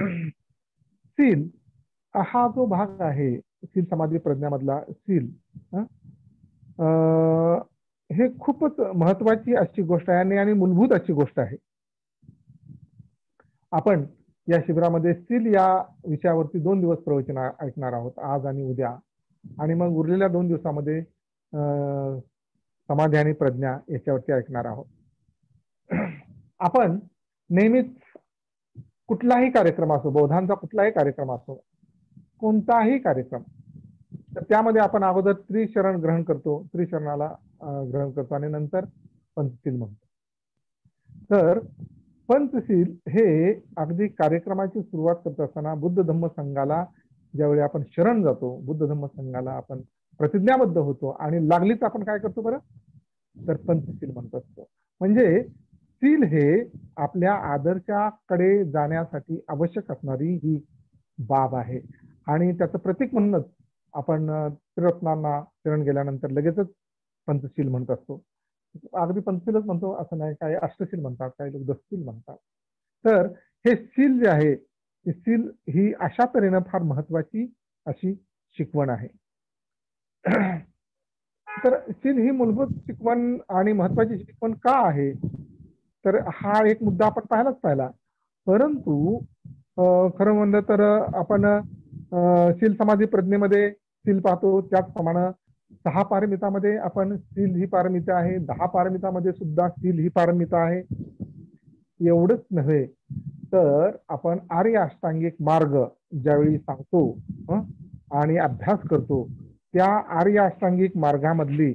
शील हा जो भाग आहे शील समाधी प्रज्ञा मधला शील हे खूपच महत्वाची अशी गोष्ट आहे आणि मूलभूत अशी गोष्ट आहे। आपण या शिबिरामध्ये शील या विषयावरती 2 दिवस प्रवचन ऐकणार आहोत, आज आणि उद्या, आणि मग उरलेल्या 2 दिवसांमध्ये समाधी आणि प्रज्ञा याच्यावरती ऐकणार आहोत। आपण नेहमीच कुठलाही कार्यक्रम असो, बौद्धांचा कुठलाही कार्यक्रम असो, कोणताही कार्यक्रम, तर त्यामध्ये आपण अगोदर त्रिशरण ग्रहण करतो, त्रिशरणाला ग्रहण करतो आणि नंतर पंचशील म्हणतो। तर पंचशील हे अगदी कार्यक्रमाची सुरुवात करत असताना बुद्ध धम्म संघाला ज्यावेळी आपण शरण जातो, बुद्ध धम्म संघाला आपण प्रतिज्ञाबद्ध होतो आणि लागलीच आपण काय करतो बरं, तर पंचशील म्हणत असतो। म्हणजे शील हे आपल्या आदर्शाकडे जाण्यासाठी आवश्यक असणारी ही बाब आहे आणि त्याचं प्रतीक म्हणूनच आपण त्रिरत्नांना शरण गेल्यानंतर लगेचच पंचशील म्हणत असतो। अगदी पंचशीलच म्हणतो असं नाही, काही अष्टशील म्हणतात, काही लोक 10 शील म्हणतात। तर हे शील जे आहे, शील ही अशा तऱ्हेने फार महत्वाची अशी शिकवण आहे। तर शील ही मूलभूत शिकवण आणि महत्वाची शिकवण का आहे, तर हा एक मुद्दा आपण पाहिलाच पाहिला। परंतु खरं म्हणलं तर आपण शील समाधी प्रज्ञेमध्ये शील पाहतो, त्याचप्रमाणे 6 पारमितामध्ये आपण शील ही पारमिता आहे, 10 पारमितामध्ये सुद्धा शील ही पारमिता आहे। एवढंच नव्हे तर आपण आर्य अष्टांगिक मार्ग ज्यावेळी सांगतो आणि अभ्यास करतो, त्या आर्य अष्टांगिक मार्गामधली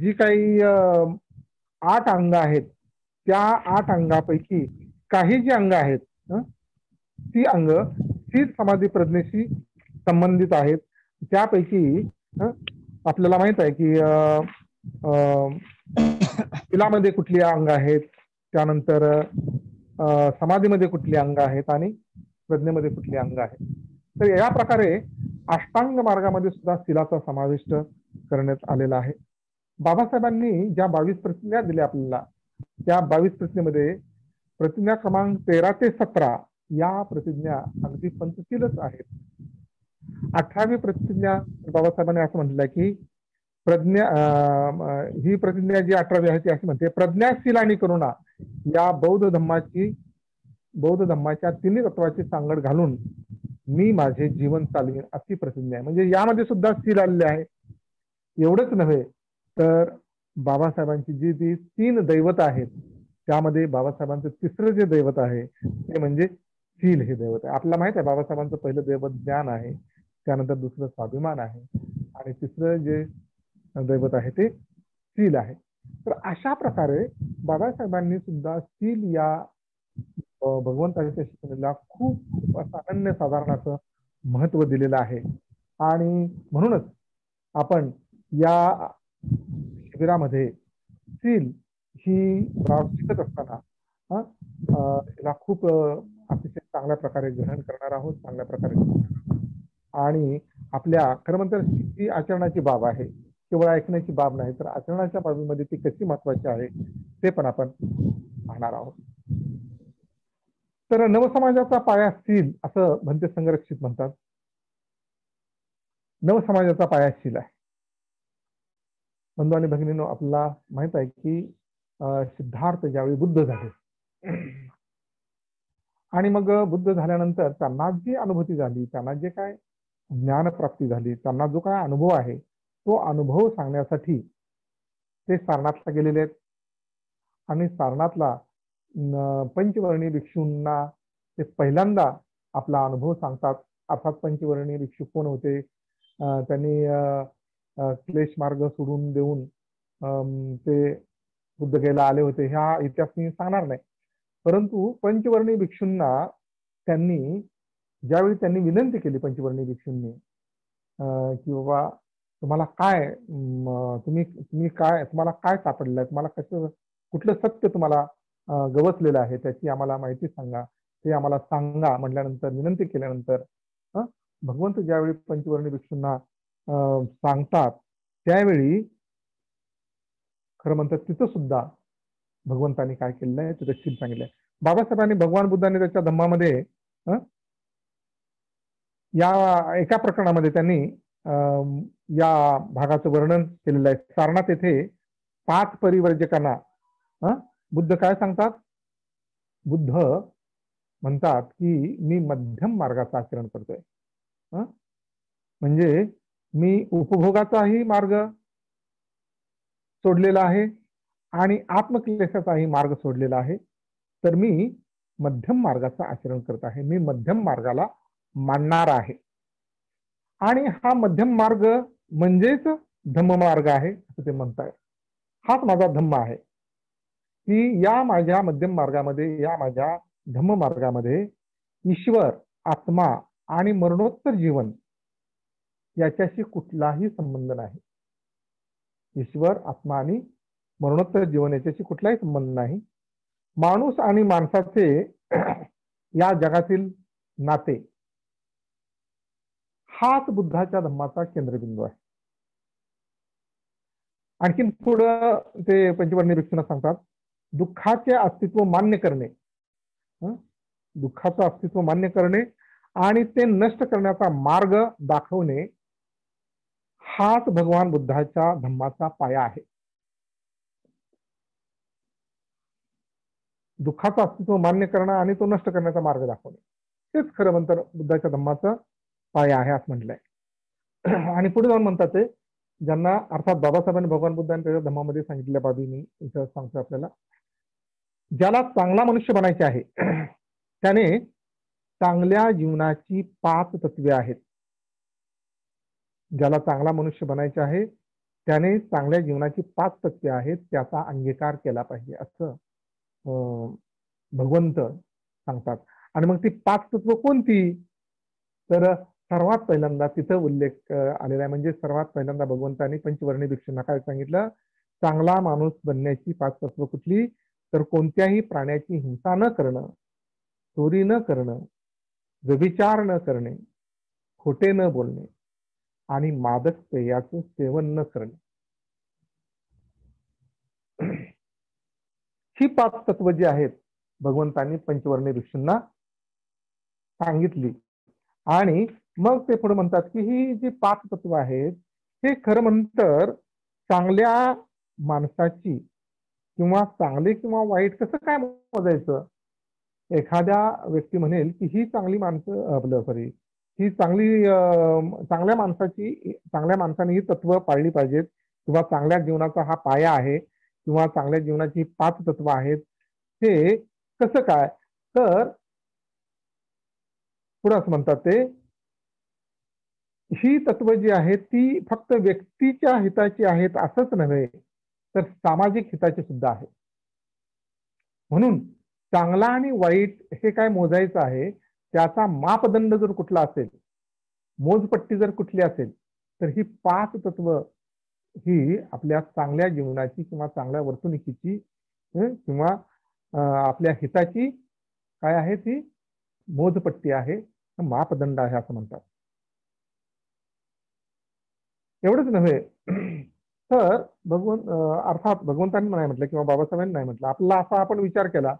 जी काही 8 अंग आहेत, त्या 8 अंगापैकी काही जी अंग आहेत ती अंग शील समाधी प्रज्ञेशी संबंधित आहेत। त्यापैकी आपल्याला माहित आहे की शीलामध्ये कुठली अंग आहेत, त्यानंतर समाधीमध्ये कुठली अंग आहेत आणि प्रज्ञेमध्ये कुठली अंग आहेत। तर या प्रकारे अष्टांग मार्गामध्ये सुद्धा शीलाचा समाविष्ट करण्यात आलेला आहे। बाबासाहेबांनी ज्या 22 प्रतिज्ञा दिल्या आपल्याला, त्या 22 प्रतिज्ञेमध्ये प्रतिज्ञा क्रमांक 13 ते 17 या प्रतिज्ञा अगदी पंचशीलच आहेत। 18वी प्रतिज्ञा बाबासाहेबांनी असं म्हटलं की प्रज्ञा ही प्रतिज्ञा जी 18वी आहे ती अशी म्हणते, प्रज्ञाशील आणि करुणा या बौद्ध धम्माच्या 3 तत्वाची सांगड घालून मी माझे जीवन चालवीन अशी प्रतिज्ञा आहे। म्हणजे यामध्ये सुद्धा शील आलेले आहे। एवढंच नव्हे तर बाबासाहेबांची जी ती 3 दैवत आहेत, त्यामध्ये बाबासाहेबांचं 3रं जे दैवत आहे ते म्हणजे शील हे दैवत आहे। आपल्याला माहित आहे बाबासाहेबांचं पहिलं दैवत ज्ञान आहे, त्यानंतर 2रं स्वाभिमान आहे आणि 3रं जे दैवत आहे ते शील आहे। तर अशा प्रकारे बाबासाहेबांनी सुद्धा शील या भगवंताच्या शिकवणीला खूप अनन्य साधारणाचं महत्व दिलेलं आहे। आणि म्हणूनच आपण या शिबिरामध्ये शील ही बाब शिकत असताना तिला खूप अतिशय चांगल्या प्रकारे ग्रहण करणार आहोत, चांगल्या प्रकारे। आणि आपल्या खरं म्हणतर ही आचरणाची बाब आहे, केवळ ऐकण्याची बाब नाही, तर आचरणाच्या बाबीमध्ये ती कशी महत्वाची आहे ते पण आपण पाहणार आहोत। तर नवसमाजाचा पाया शील असं म्हणते संरक्षित म्हणतात, नवसमाजाचा पाया शील आहे। बंधू आणि भगिनींनो, आपल्याला माहित आहे की सिद्धार्थ ज्यावेळी बुद्ध झाले आणि मग बुद्ध झाल्यानंतर त्यांना जी अनुभूती झाली, त्यांना जे काय ज्ञानप्राप्ती झाली, त्यांना जो काय अनुभव आहे तो अनुभव सांगण्यासाठी ते सारनाथला गेलेले आहेत आणि सारनाथला पंचवर्णीय भिक्षूंना ते पहिल्यांदा आपला अनुभव सांगतात। अर्थात पंचवर्णीय भिक्षू कोण होते, त्यांनी क्लेश मार्ग सोडून देऊन ते बुद्ध गयेला आले होते, ह्या इतिहास मी सांगणार नाही। परंतु पंचवर्णीय भिक्षूंना त्यांनी ज्यावेळी त्यांनी विनंती केली पंचवर्णीय भिक्षूंनी की बाबा तुम्हाला काय सापडलं आहे, तुम्हाला कसं कुठलं सत्य तुम्हाला गवसलेलं आहे त्याची आम्हाला माहिती सांगा, ते आम्हाला सांगा म्हटल्यानंतर, विनंती केल्यानंतर भगवंत ज्यावेळी पंचवर्णीय भिक्षूंना सांगतात त्यावेळी खरं म्हणतात तिथं सुद्धा भगवंतांनी काय केलेलं आहे, तिथं शील सांगितलंय। बाबासाहेबांनी भगवान बुद्धांनी त्याच्या धम्मामध्ये या एका प्रकरणामध्ये त्यांनी या भागाचं वर्णन केलेलं आहे। सारनाथ येथे 5 परिवर्जकांना बुद्ध काय सांगतात, बुद्ध म्हणतात की मी मध्यम मार्गाचं आचरण करतोय, म्हणजे मी उपभोगाचाही मार्ग सोडलेला आहे आणि आत्मक्लेशाचाही मार्ग सोडलेला आहे, तर मी मध्यम मार्गाचं आचरण करत आहे, मी मध्यम मार्गाला मानणार आहे। आणि हा मध्यम मार्ग म्हणजेच धम्म मार्ग आहे असं ते म्हणतात। हाच माझा धम्म आहे की या माझ्या मध्यम मार्गामध्ये, या माझ्या धम्म मार्गामध्ये ईश्वर, आत्मा आणि मरणोत्तर जीवन याच्याशी कुठलाही संबंध नाही। ईश्वर, आत्मा आणि मरणोत्तर जीवन याच्याशी कुठलाही संबंध नाही। माणूस आणि माणसाचे या जगातील नाते हाच बुद्धाच्या धम्माचा केंद्रबिंदू आहे। आणखीन पुढे ते पंचवर्णी भिक्षूंना सांगतात, दुःखाचे अस्तित्व मान्य करणे, दुःखाचं अस्तित्व मान्य करणे आणि ते नष्ट करण्याचा मार्ग दाखवणे हाच भगवान बुद्धाच्या धम्माचा पाया आहे। दुःखाचं अस्तित्व मान्य करणं आणि तो नष्ट करण्याचा मार्ग दाखवणे हेच खरं म्हणतात बुद्धाच्या धम्माचा पाया आहे असं म्हटलंय। आणि पुढे जाऊन म्हणतात ते, ज्यांना अर्थात बाबासाहेबांनी भगवान बुद्धांच्या धम्मामध्ये सांगितलेल्या बाबी मी इथं सांगतो आपल्याला, ज्याला चांगला मनुष्य बनायचे आहे त्याने चांगल्या जीवनाची 5 तत्वे आहेत। ज्याला चांगला मनुष्य बनायचे आहे त्याने चांगल्या जीवनाची 5 तत्वे आहेत, त्याचा अंगीकार केला पाहिजे असं भगवंत सांगतात। आणि मग ती 5 तत्व कोणती, तर सर्वात पहिल्यांदा तिथं उल्लेख आलेला आहे, म्हणजे सर्वात पहिल्यांदा भगवंतांनी पंचवर्णी भिक्षूंना काय सांगितलं, चांगला माणूस बनण्याची 5 तत्व कुठली, तर कोणत्याही प्राण्याची हिंसा न करणं, चोरी न करणं, व्यभिचार न करणे, खोटे न बोलणे आणि मादक पेयाचं सेवन न करणे, ही 5 तत्व जी आहेत भगवंतांनी पंचवर्णी भिक्षूंना सांगितली। आणि मग ते पुढे म्हणतात की ही जी 5 तत्व आहेत हे खरं म्हणतर चांगल्या माणसाची किंवा चांगले किंवा वाईट कसं काय मोजायचं। एखाद्या व्यक्ती म्हणेल की ही चांगली माणसं आपलं सॉरी ही चांगल्या माणसाने ही तत्व पाळली पाहिजेत किंवा चांगल्या जीवनाचा हा पाया आहे किंवा चांगल्या जीवनाची 5 तत्व आहेत, हे कसं काय, तर पुढे असं म्हणतात ते, ही तत्व जी आहेत ती फक्त व्यक्तीच्या हिताची आहेत असंच नव्हे तर सामाजिक हिताची सुद्धा आहे। म्हणून चांगला आणि वाईट हे काय मोजायचं आहे त्याचा मापदंड जर कुठला असेल, मोजपट्टी जर कुठली असेल, तर ही 5 तत्व ही आपल्या चांगल्या जीवनाची किंवा चांगल्या वर्तणुकीची किंवा आपल्या हिताची काय आहे ती मोजपट्टी आहे, मापदंड आहे असं म्हणतात। एवढंच नव्हे तर अर्थात भगवंतांनी नाही म्हटलं किंवा बाबासाहेबांनी नाही म्हटलं, आपला असा आपण विचार केला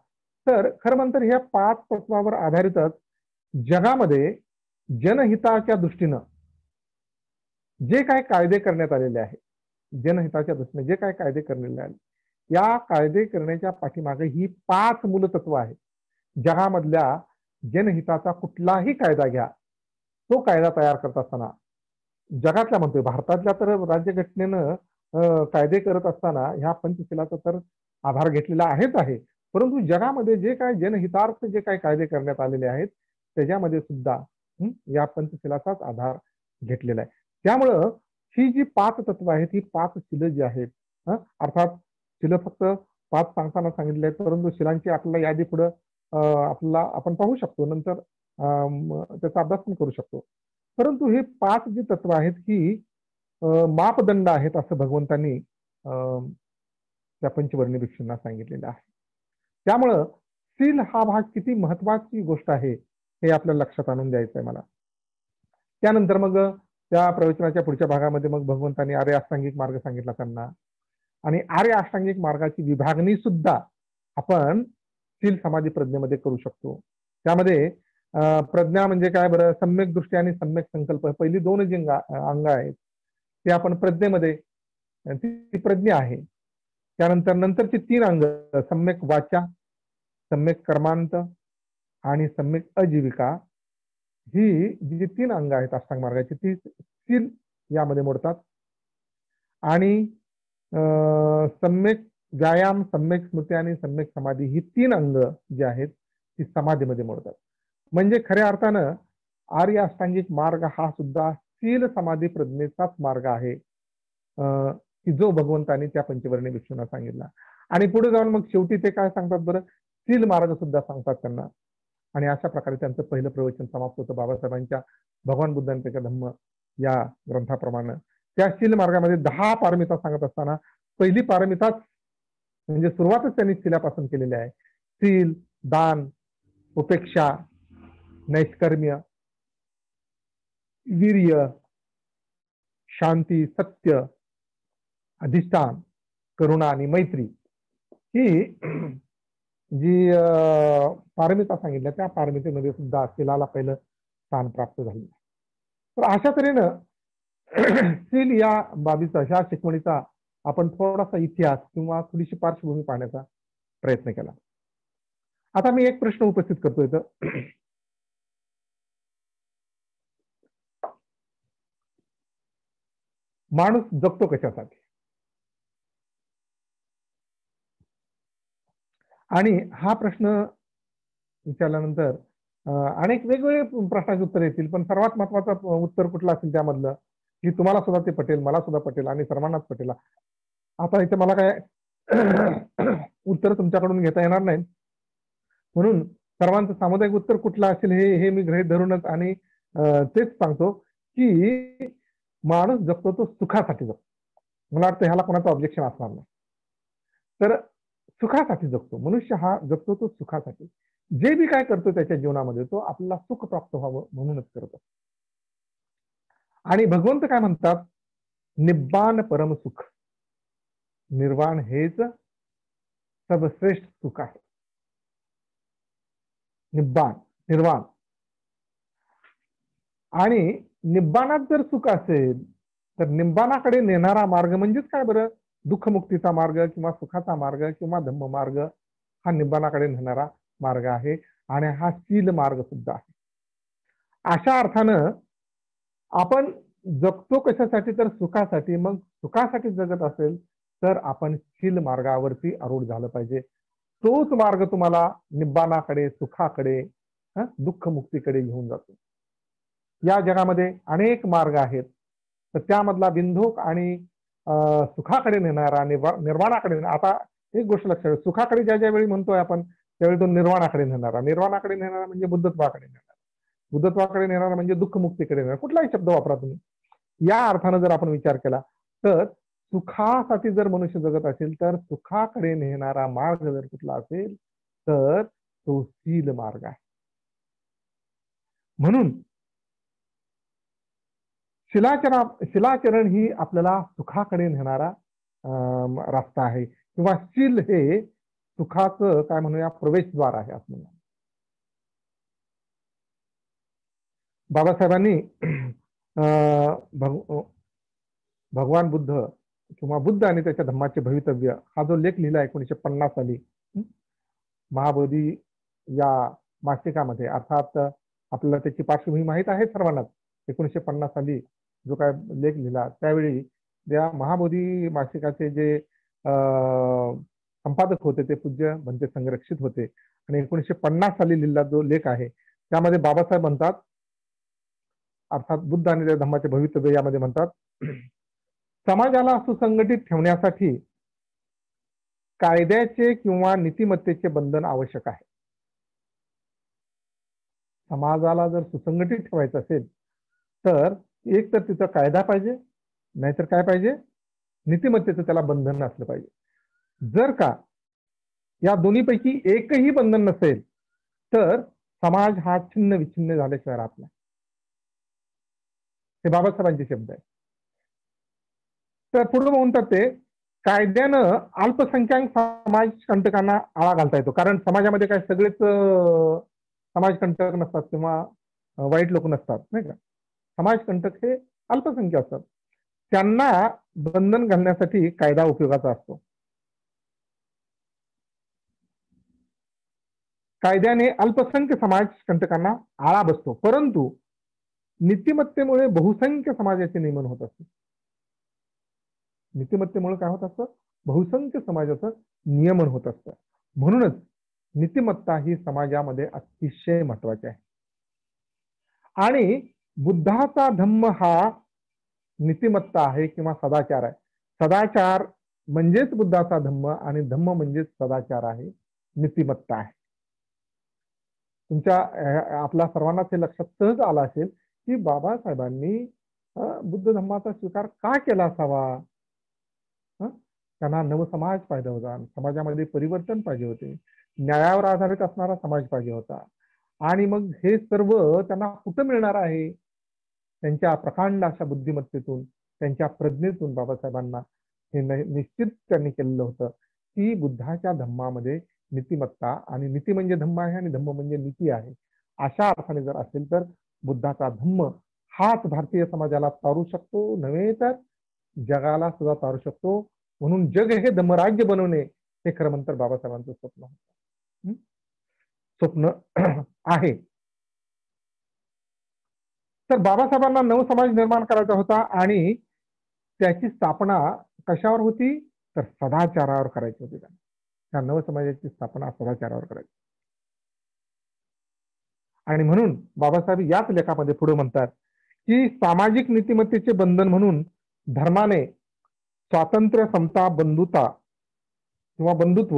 तर खरं म्हणतर ह्या 5 तत्वावर आधारितच जगामध्ये जनहिताच्या दृष्टीनं जे काय कायदे करण्यात आलेले आहेत, जनहिताच्या दृष्टीने जे काय कायदे करण्यात आले, या कायदे करण्याच्या पाठीमागे ही 5 मूलतत्व आहेत। जगामधल्या जनहिताचा कुठलाही कायदा घ्या, तो कायदा तयार करत असताना जगातला म्हणतोय, भारतातल्या तर राज्यघटनेनं कायदे करत असताना ह्या पंचशिलाचा तर आधार घेतलेला आहेच आहे, परंतु जगामध्ये जे काय जनहितार्थ जे काय कायदे करण्यात आलेले आहेत त्याच्यामध्ये सुद्धा या पंचशिलाचाच आधार घेतलेला आहे। त्यामुळं ही जी 5 तत्व आहेत ही 5 शिलं जी आहेत, अर्थात शिलं फक्त 5 सांगताना सांगितले आहेत, परंतु शिलांची आपल्याला यादी पुढं आपल्याला आपण पाहू शकतो, नंतर त्याचा अभ्यास पण करू शकतो, परंतु हे 5 जी तत्व आहेत ही मापदंड आहेत असं भगवंतांनी त्या पंचवर्णी भिक्षूंना सांगितलेलं आहे। त्यामुळं शील हा भाग किती महत्वाची गोष्ट आहे हे आपल्याला लक्षात आणून द्यायचं आहे मला। त्यानंतर मग त्या प्रवचनाच्या पुढच्या भागामध्ये मग भगवंतांनी आर्य अष्टांगिक मार्ग सांगितला त्यांना, आणि आर्य अष्टांगिक मार्गाची विभागणी सुद्धा आपण शील समाधी प्रज्ञेमध्ये करू शकतो। त्यामध्ये प्रज्ञा म्हणजे काय बरं? सम्यक दृष्टी आणि सम्यक संकल्प, पहिली दोन जी अंग आहेत ते आपण प्रज्ञेमध्ये, ती प्रज्ञा आहे। त्यानंतर नंतरचे तीन अंग सम्यक वाचा, सम्यक कर्मांत आणि सम्यक आजीविका, ही जी तीन अंग आहेत अष्टांग मार्गाची ती तीन यामध्ये मोडतात। आणि सम्यक व्यायाम, सम्यक स्मृती आणि सम्यक समाधी ही तीन अंग जे आहेत ती समाधीमध्ये मोडतात। म्हणजे खऱ्या अर्थाने आर्य अष्टांगिक मार्ग हा सुद्धा शील समाधी प्रज्ञेचाच मार्ग आहे की जो भगवंताने त्या पंचवर्णी भिक्षूंना सांगितला। आणि पुढे जाऊन मग शेवटी ते काय सांगतात बरं? शील मार्ग सुद्धा सांगतात त्यांना। आणि अशा प्रकारे त्यांचं पहिलं प्रवचन समाप्त होतं बाबासाहेबांच्या भगवान बुद्धांपेक्षा धम्म या ग्रंथाप्रमाणे। त्या शील मार्गामध्ये 10 पारमिता सांगत असताना पहिली पारमिताच म्हणजे सुरुवातच त्यांनी शीलापासून केलेली आहे। शील, दान, उपेक्षा, नैष्कर्म्य, वीर्य, शांती, सत्य, अधिष्ठान, करुणा आणि मैत्री ही जी पारमिता सांगितल्या त्या पारमितेमध्ये सुद्धा शीलाला पहिलं स्थान प्राप्त झाले। तर अशा तऱ्हेनं शील या बाबीचा, अशा शिकवणीचा आपण थोडासा इतिहास किंवा थोडीशी पार्श्वभूमी पाहण्याचा प्रयत्न केला। आता मी एक प्रश्न उपस्थित करतोय इथं, माणूस जगतो कशासाठी? आणि हा प्रश्न विचारल्यानंतर अनेक वेगवेगळे प्रश्नांची उत्तरे येतील, पण सर्वात महत्त्वाचं उत्तर कुठलं असेल त्यामधलं की तुम्हाला सुद्धा ते पटेल, मला सुद्धा पटेल आणि सर्वांनाच पटेल। आता इथे मला काय उत्तर तुमच्याकडून घेता येणार नाही, म्हणून सर्वांचं सामुदायिक उत्तर कुठलं असेल हे मी गृहीत धरूनच आणि तेच सांगतो की माणूस जगतो तो सुखासाठी जगतो। मला वाटतं ह्याला कोणाचं ऑब्जेक्शन असणार नाही। तर सुखासाठी जगतो मनुष्य, हा जगतो तो सुखासाठी। जे बी काय करतो त्याच्या जीवनामध्ये तो आपल्याला सुख प्राप्त व्हावं म्हणूनच करतो। आणि भगवंत काय म्हणतात? निब्बाण परम सुख, निर्वाण हेच सर्वश्रेष्ठ सुख आहे। निब्बाण, निर्वाण, आणि निब्बाणात जर सुख असेल तर निब्बाणाकडे नेणारा मार्ग म्हणजेच काय बरं? दुःखमुक्तीचा मार्ग किंवा सुखाचा मार्ग किंवा धम्म मार्ग हा निब्बाणाकडे नेणारा मार्ग आहे। आणि हा शील मार्ग सुद्धा आहे। अशा अर्थानं आपण जगतो कशासाठी? तर सुखासाठी। मग सुखासाठी जगत असेल तर आपण शील मार्गावरती आरूढ झालं पाहिजे। तोच मार्ग तुम्हाला निब्बाणाकडे, सुखाकडे, दुःखमुक्तीकडे घेऊन जातो। या जगामध्ये अनेक मार्ग आहेत, तर त्यामधला बिंदोक आणि सुखाकडे नेणारा, निर्वाणाकडे, आता एक गोष्ट लक्षात ठेवा, सुखाकडे ज्या ज्यावेळी म्हणतोय आपण त्यावेळी तो निर्वाणाकडे नेणारा, निर्वाणाकडे नेणारा म्हणजे बुद्धत्वाकडे नेणारा, बुद्धत्वाकडे नेणारा म्हणजे दुःखमुक्तीकडे नेणारा, कुठलाही शब्द वापरा तुम्ही। या अर्थानं जर आपण विचार केला तर सुखासाठी जर मनुष्य जगत असेल तर सुखाकडे नेणारा मार्ग जर कुठला असेल तर तो शील मार्ग आहे। म्हणून शिलाचरण ही आपल्याला सुखाकडे नेणारा रास्ता आहे, किंवा शील हे सुखाचं काय म्हणूया प्रवेशद्वार आहे असं म्हणूया। बाबासाहेबांनी भगवान बुद्ध किंवा बुद्ध आणि त्याच्या धम्माचे भवितव्य हा जो लेख लिहिला 1950 साली महाबोधी या मासिकामध्ये, अर्थात आपल्याला त्याची पार्श्वभूमी माहीत आहे सर्वांनाच, 1950 साली जो काय लेख लिहिला त्यावेळी त्या महाबोधी मासिकाचे जे संपादक होते ते पूज्य भंते संरक्षित होते। आणि 1950 साली लिहिला जो लेख आहे त्यामध्ये बाबासाहेब म्हणतात, अर्थात बुद्ध आणि त्या धम्माचे भवितव्य यामध्ये म्हणतात, समाजाला सुसंघटित ठेवण्यासाठी कायद्याचे किंवा नीतिमत्तेचे बंधन आवश्यक आहे। समाजाला जर सुसंघटित ठेवायचं असेल तर एक तर तिथं कायदा पाहिजे, नाहीतर काय पाहिजे, नीतिमत्तेचं त्याला बंधन असलं पाहिजे। जर का या दोन्हीपैकी एकही बंधन नसेल तर समाज हा छिन्न विच्छिन्न झाल्याशिवाय राहत नाही, हे बाबासाहेबांचे शब्द आहे। तर पुढे म्हणतात ते, कायद्यानं अल्पसंख्याक समाज कंटकांना आळा घालता येतो, कारण समाजामध्ये काय सगळेच समाजकंटक नसतात किंवा वाईट लोक नसतात नाही का, समाजकंटक हे अल्पसंख्याक असतात, त्यांना बंधन घालण्यासाठी कायदा उपयोगाचा असतो। कायद्याने अल्पसंख्य समाजकंटकांना आळा बसतो, परंतु नीतिमत्तेमुळे बहुसंख्य समाजाचे नियमन होत असते। नीतिमत्तेमुळे काय होत असतं, बहुसंख्य समाजाचं नियमन होत असतं। म्हणूनच नीतिमत्ता ही समाजामध्ये अतिशय महत्त्वाची आहे। आणि बुद्धाचा धम्म हा नीतिमत्ता आहे किंवा सदाचार आहे। सदाचार म्हणजेच बुद्धाचा धम्म आणि धम्म म्हणजेच सदाचार आहे, नीतिमत्ता आहे। तुमच्या आपला सर्वांना ते लक्षात सहज आला असेल की बाबासाहेबांनी बुद्ध धम्माचा स्वीकार का केला असावा, त्यांना नवसमाज पाहिजे होता, समाजामध्ये परिवर्तन पाहिजे होते, न्यायावर आधारित असणारा समाज पाहिजे होता। आणि मग हे सर्व त्यांना कुठं मिळणार आहे, त्यांच्या प्रकांड अशा बुद्धिमत्तेतून, त्यांच्या प्रज्ञेतून बाबासाहेबांना हे निश्चित त्यांनी केलेलं होतं की बुद्धाच्या धम्मामध्ये नीतिमत्ता, आणि नीति म्हणजे धम्म आहे आणि धम्म म्हणजे नीति आहे, अशा अर्थाने जर असेल तर बुद्धाचा धम्म हाच भारतीय समाजाला तारू शकतो, नव्हे तर जगाला सुद्धा तारू शकतो। म्हणून जग हे धम्मराज्य बनवणे हे खरं म्हणतात बाबासाहेबांचं स्वप्न होतं, स्वप्न आहे। तर बाबासाहेबांना नवसमाज निर्माण करायचा होता आणि त्याची स्थापना कशावर होती, तर सदाचारावर करायची होती। त्या नव समाजाची स्थापना सदाचारावर करायची। आणि म्हणून बाबासाहेब याच लेखामध्ये पुढे म्हणतात की सामाजिक नीतिमत्तेचे बंधन म्हणून धर्माने स्वातंत्र्य, समता, बंधुता किंवा बंधुत्व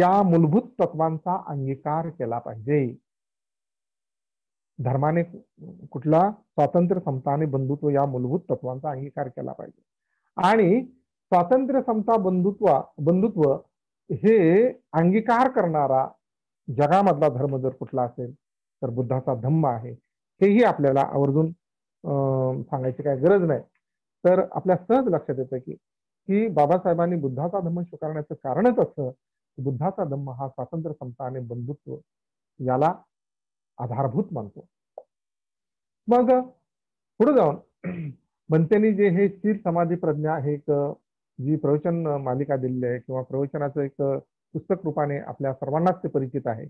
या मूलभूत तत्वांचा अंगीकार केला पाहिजे। धर्माने कुठला, स्वातंत्र्य, समता आणि बंधुत्व या मूलभूत तत्वांचा अंगीकार केला पाहिजे। आणि स्वातंत्र्य, समता, बंधुत्व हे अंगीकार करणारा जगामधला धर्म जर कुठला असेल तर बुद्धाचा धम्म आहे। हेही आपल्याला आवर्जून सांगायची काही गरज नाही। तर आपल्या सहज लक्षात येतं की बाबासाहेबांनी बुद्धाचा धम्म स्वीकारण्याचं कारणच असं की बुद्धाचा धम्म हा स्वातंत्र्य, समता आणि बंधुत्व याला आधारभूत मानतो। मग पुढे जाऊन बंतेनी जे हे शील समाधी प्रज्ञा हे एक जी प्रवचन मालिका दिलेली आहे किंवा प्रवचनाचं एक पुस्तक रूपाने आपल्या सर्वांनाच ते परिचित आहे,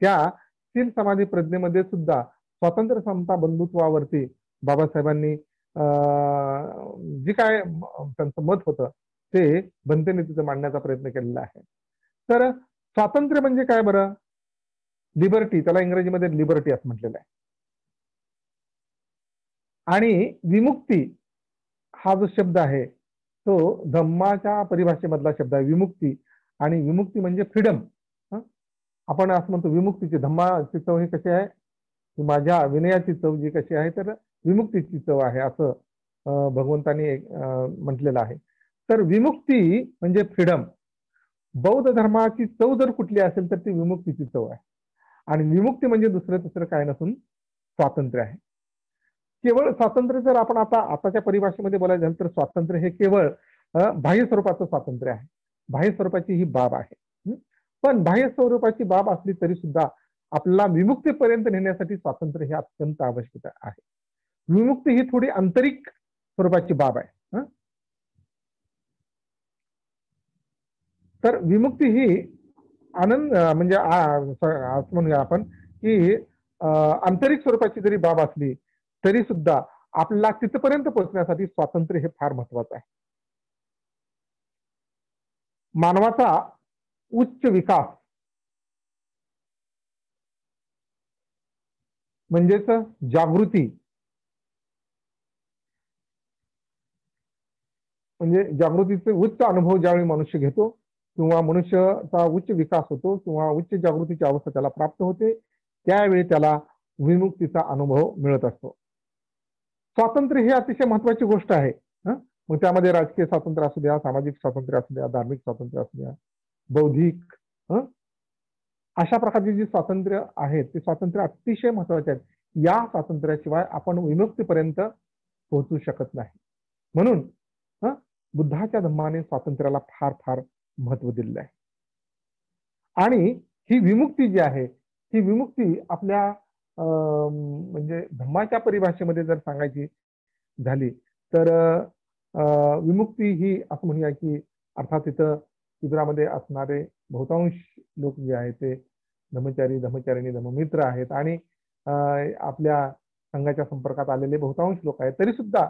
त्या शील समाधी प्रज्ञेमध्ये सुद्धा स्वातंत्र्य, समता, बंधुत्वावरती बाबासाहेबांनी जी काय त्यांचं मत होतं ते बंतेने तिथं मांडण्याचा प्रयत्न केलेला आहे। तर स्वातंत्र्य म्हणजे काय बरं, लिबर्टी, त्याला इंग्रजीमध्ये लिबर्टी असं म्हटलेलं आहे। आणि विमुक्ती हा जो शब्द आहे तो धम्माच्या परिभाषेमधला शब्द आहे, विमुक्ती। आणि विमुक्ती म्हणजे फ्रीडम। आपण असं म्हणतो विमुक्तीची, धम्माची चव हे कशी आहे, माझ्या विनयाची चव जी कशी आहे तर विमुक्तीची चव आहे असं भगवंतांनी म्हटलेलं आहे। तर विमुक्ती म्हणजे फ्रीडम। बौद्ध धर्माची चव जर कुठली असेल तर ती विमुक्तीची चव आहे। आणि विमुक्ती म्हणजे दुसरं दुसरं काय नसून स्वातंत्र्य आहे। केवळ स्वातंत्र्य जर आपण आताच्या परिभाषेमध्ये बोलायचं झालं तर स्वातंत्र्य हे केवळ बाह्य स्वरूपाचं स्वातंत्र्य आहे, बाह्य स्वरूपाची ही बाब आहे। पण बाह्य स्वरूपाची बाब असली तरी सुद्धा आपल्याला विमुक्तीपर्यंत नेण्यासाठी स्वातंत्र्य हे अत्यंत आवश्यक आहे। विमुक्ती ही थोडी आंतरिक स्वरूपाची बाब आहे। तर विमुक्ती ही आनंद म्हणजे असं म्हणूया आपण की आंतरिक स्वरूपाची जरी बाब असली तरी सुद्धा आपल्याला तिथपर्यंत पोहोचण्यासाठी स्वातंत्र्य हे फार महत्वाचं आहे। मानवाचा उच्च विकास म्हणजेच जागृती, म्हणजे जागृतीचे उच्च अनुभव ज्यावेळी मनुष्य घेतो किंवा मनुष्याचा उच्च विकास होतो किंवा उच्च जागृतीची अवस्था त्याला प्राप्त होते, त्यावेळी त्याला विमुक्तीचा अनुभव मिळत असतो। स्वातंत्र्य ही अतिशय महत्वाची गोष्ट आहे। मग त्यामध्ये राजकीय स्वातंत्र्य असू द्या, सामाजिक स्वातंत्र्य असू द्या, धार्मिक स्वातंत्र्य असू द्या, बौद्धिक, अशा प्रकारची जी स्वातंत्र्य आहेत ती स्वातंत्र्य अतिशय महत्वाचे आहेत। या स्वातंत्र्याशिवाय आपण विमुक्तीपर्यंत पोहोचू शकत नाही। म्हणून बुद्धाच्या धम्माने स्वातंत्र्याला फार फार महत्व दिलेलं आहे। आणि ही विमुक्ती जी आहे ही विमुक्ती आपल्या म्हणजे धम्माच्या परिभाषेमध्ये जर सांगायची झाली तर विमुक्ती ही असं म्हणूया की अर्थात तिथं शिबिरामध्ये असणारे बहुतांश लोक जे आहेत ते धम्मचारी धम्मचारिणी धम्ममित्र आहेत आणि आपल्या संघाच्या संपर्कात आलेले बहुतांश लोक आहेत, तरी सुद्धा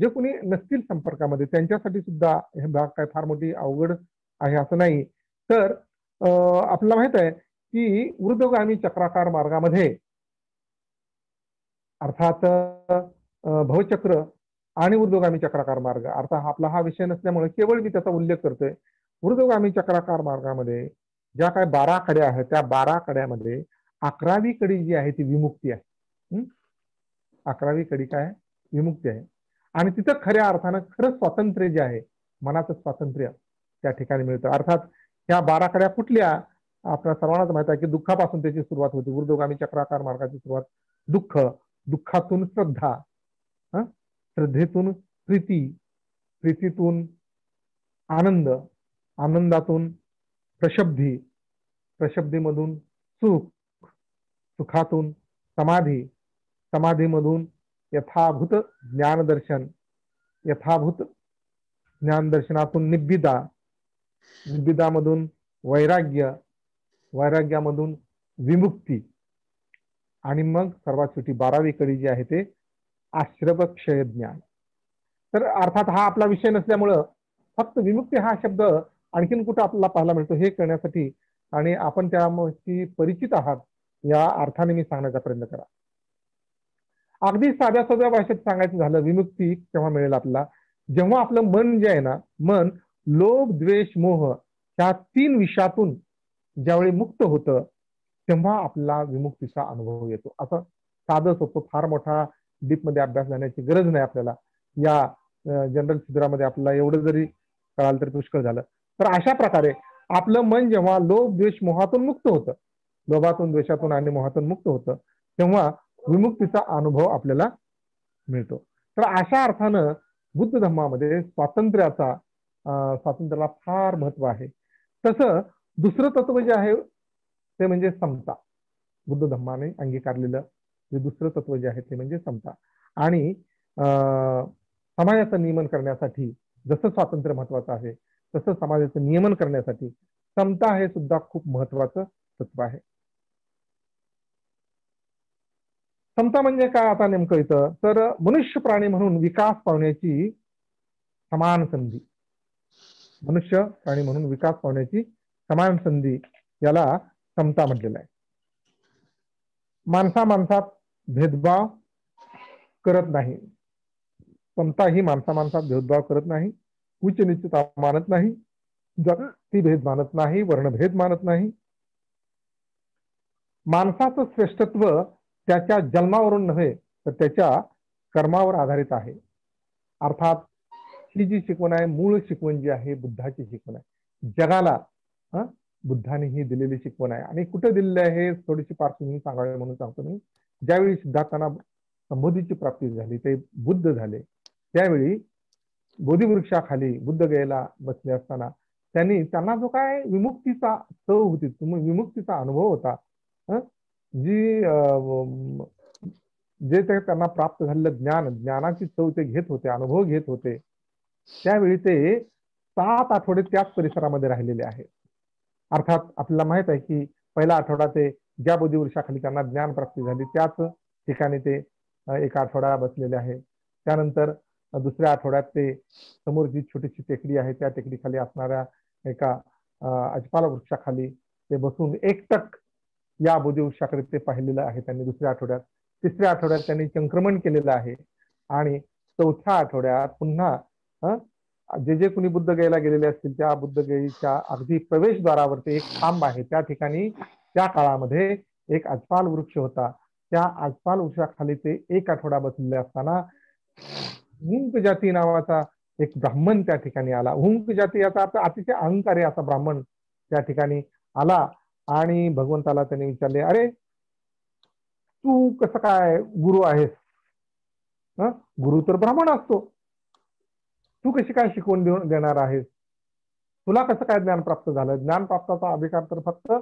जे कोणी नसतील संपर्कामध्ये त्यांच्यासाठी सुद्धा हे भाग काय फार मोठी अवघड आहे असं नाही। तर आपल्याला माहित आहे की ऊर्ध्वगामी चक्राकार मार्गामध्ये अर्थात भवचक्र आणि ऊर्ध्वगामी चक्राकार मार्ग अर्थात आपला हा विषय नसल्यामुळे केवळ मी त्याचा उल्लेख करतोय। ऊर्ध्वगामी चक्राकार मार्गामध्ये ज्या काय 12 कड्या आहेत त्या 12 कड्यामध्ये 11वी कडी जी आहे ती विमुक्ती आहे। 11वी कडी काय विमुक्ती आहे आणि तिथं खऱ्या अर्थानं खरं स्वातंत्र्य जे आहे मनाचं स्वातंत्र्य त्या ठिकाणी मिळतं। अर्थात या 12 कड्या कुठल्या आपल्या सर्वांनाच माहिती आहे की दुःखापासून त्याची सुरुवात होती। ऊर्ध्वगामी चक्राकार मार्गाची सुरुवात दुःख, दुःखातून श्रद्धा, श्रद्धेतून प्रीती, प्रीतीतून आनंद, आनंदातून प्रशब्दी, प्रशब्दीमधून सुख, सुखातून समाधी, समाधीमधून यथाभूत ज्ञानदर्शन, यथाभूत ज्ञानदर्शनातून निब्बिदा, निब्बिदामधून वैराग्य, वैराग्यामधून विमुक्ती आणि मग सर्वात शेवटी 12वी कडी जी आहे ते आश्रवक्षय ज्ञान। तर अर्थात हा आपला विषय नसल्यामुळं फक्त विमुक्ती हा शब्द आणखीन कुठं आपल्याला पाहायला मिळतो हे करण्यासाठी आणि आपण त्याशी परिचित आहात या अर्थाने मी सांगण्याचा प्रयत्न करा। अगदी साध्या सोप्या भाषेत सांगायचं झालं विमुक्ती केव्हा मिळेल आपल्याला, जेव्हा आपलं मन जे आहे ना, मन लोभ द्वेष मोह ह्या 3 विषातून ज्यावेळी मुक्त होतं तेव्हा आपल्याला विमुक्तीचा अनुभव येतो। असं साधं सोपं फार मोठा डीपमध्ये अभ्यास करण्याची गरज नाही आपल्याला, या जनरल शिबिरामध्ये आपल्याला एवढं जरी कळालं तरी पुष्कळ झालं। तर अशा प्रकारे आपलं मन जेव्हा लोभ द्वेष मोहातून मुक्त होतं, लोभातून द्वेषातून आणि मोहातून मुक्त होतं तेव्हा विमुक्तीचा अनुभव आपल्याला मिळतो। तर अशा अर्थानं बुद्ध धर्मामध्ये स्वातंत्र्याचा स्वातंत्र्याला फार महत्व आहे। तसं दुसरं तत्व जे आहे ते म्हणजे समता। बुद्ध धर्माने अंगीकारलेलं जे दुसरं तत्व जे आहे ते म्हणजे समता आणि समाजाचं नियमन करण्यासाठी जसं स्वातंत्र्य महत्वाचं आहे तसं समाजाचं नियमन करण्यासाठी समता हे सुद्धा खूप महत्वाचं तत्व आहे। समता म्हणजे काय आता नेमकं इथं, तर मनुष्य प्राणी म्हणून विकास पावण्याची समान संधी, मनुष्य प्राणी म्हणून विकास पावण्याची समान संधी याला समता म्हटलेलं आहे। माणसा माणसात भेदभाव करत नाही, समता ही माणसा माणसात भेदभाव करत नाही, उच्च निश्चित मानत नाही, जाती भेद मानत नाही, वर्णभेद मानत नाही। माणसाचं श्रेष्ठत्व त्याच्या जन्मावरून नव्हे तर त्याच्या कर्मावर आधारित आहे। अर्थात ही जी शिकवण आहे मूळ शिकवण जी आहे बुद्धाची शिकवण आहे, जगाला बुद्धाने ही दिलेली शिकवण आहे आणि कुठे दिलेली आहे थोडीशी पार्श्वभूमी सांगावी म्हणून सांगतो मी। ज्यावेळी सिद्धार्थांना संबोधीची प्राप्ती झाली, ते बुद्ध झाले, त्यावेळी बोधिवृक्षाखाली बुद्ध गयेला बसले असताना त्यांना जो काय विमुक्तीचा चव होती, विमुक्तीचा अनुभव होता, जी जे त्यांना प्राप्त झालेलं ज्ञान, ज्ञानाची चव ते घेत होते, अनुभव घेत होते, त्यावेळी ते 7 आठवडे त्याच परिसरामध्ये राहिलेले आहेत। अर्थात आपल्याला माहित आहे की पहिला आठवडा ते ज्या बोधिवृक्षाखाली त्यांना ज्ञान प्राप्ती झाली त्याच ठिकाणी ते 1 आठवडा बसलेले आहे। त्यानंतर दुसऱ्या आठवड्यात ते समोर जी छोटीशी टेकडी आहे त्या टेकडीखाली असणाऱ्या एका अजपाल वृक्षाखाली ते बसून एकटक या बोधिवृक्षाकडे ते पाहिलेलं आहे त्यांनी दुसऱ्या आठवड्यात। तिसऱ्या आठवड्यात त्यांनी संक्रमण केलेलं आहे आणि 4थ्या आठवड्यात पुन्हा जे जे कोणी बुद्ध गयेला गेलेले असतील त्या बुद्ध गयेच्या अगदी प्रवेशद्वारावरती एक खांब आहे, त्या ठिकाणी त्या काळामध्ये एक अजपाल वृक्ष होता, त्या अजपाल वृक्षाखाली ते 1 आठवडा बसलेले असताना हुंक जाती नावाचा एक ब्राह्मण त्या ठिकाणी आला। हुंक जाती याचा अर्थ अतिशय अहंकारी असा ब्राह्मण त्या ठिकाणी आला आणि भगवंताला त्याने विचारले, अरे तू कसं काय गुरु आहेस, गुरु तर ब्राह्मण असतो, तू कशी काय शिकवण देणार आहेस, तुला कसं काय ज्ञान प्राप्त झालं, ज्ञान प्राप्ताचा अधिकार तर फक्त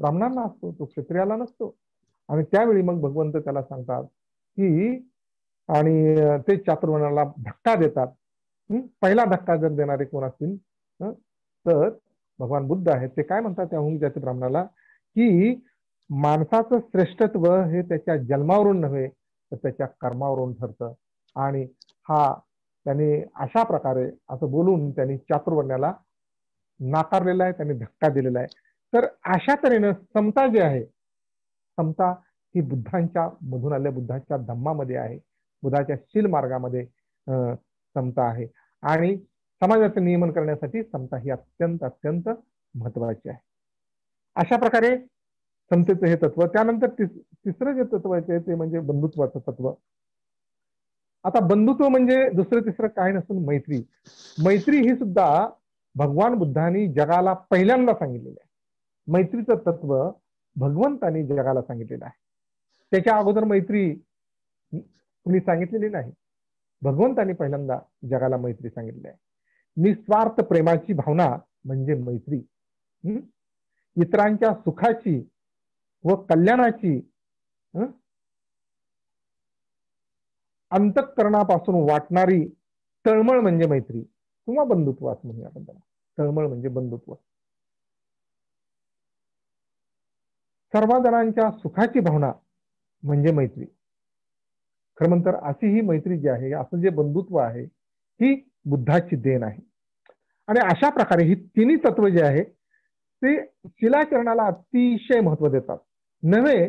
ब्राह्मणांना असतो, तो क्षत्रियाला नसतो। आणि त्यावेळी मग भगवंत त्याला सांगतात की, आणि ते चातुर्वर्णाला धक्का देतात। पहिला धक्का जर देणारे कोण असतील तर भगवान बुद्ध आहेत। ते काय म्हणतात त्या होऊन जाते ब्राह्मणाला की माणसाचं श्रेष्ठत्व हे त्याच्या जन्मावरून नव्हे तर त्याच्या कर्मावरून ठरतं। आणि हा त्याने अशा प्रकारे असं बोलून त्यांनी चातुर्वर्ण्याला नाकारलेला आहे, त्यांनी धक्का दिलेला आहे। तर अशा तऱ्हेने समता जी आहे, समता ही बुद्धांच्या मधून आलेल्या बुद्धाच्या धम्मामध्ये आहे, बुद्धाच्या शील मार्गामध्ये समता आहे। आणि समाजाचे नियमन करण्यासाठी समता ही अत्यंत अत्यंत महत्त्वाची आहे। अशा प्रकारे समतेचे हे तत्व। त्यानंतर तिसरं जे तत्व आहे ते म्हणजे बंधुत्वाचं तत्व। आता बंधुत्व म्हणजे दुसरं तिसरं काय नसून मैत्री। मैत्री ही सुद्धा भगवान बुद्धांनी जगाला पहिल्यांदा सांगितलेलं आहे। मैत्रीचं तत्व भगवंतांनी जगाला सांगितलेलं आहे। त्याच्या अगोदर मैत्री कुणी सांगितलेली नाही, भगवंतांनी पहिल्यांदा जगाला मैत्री सांगितलेली आहे। निस्वार्थ प्रेमाची भावना म्हणजे मैत्री। इतरांच्या सुखाची व कल्याणाची अंतःकरणापासून वाटणारी तळमळ म्हणजे मैत्री किंवा बंधुत्व असं म्हणूया आपण त्याला। तळमळ म्हणजे बंधुत्व। सर्वजणांच्या सुखाची भावना म्हणजे मैत्री। खरंतर अशी ही मैत्री जी आहे, असं जे बंधुत्व आहे, ही बुद्धाची देण आहे। आणि अशा प्रकारे ही तिन्ही तत्व जे आहे ते शिलाचरणाला अतिशय महत्व देतात। नव्हे,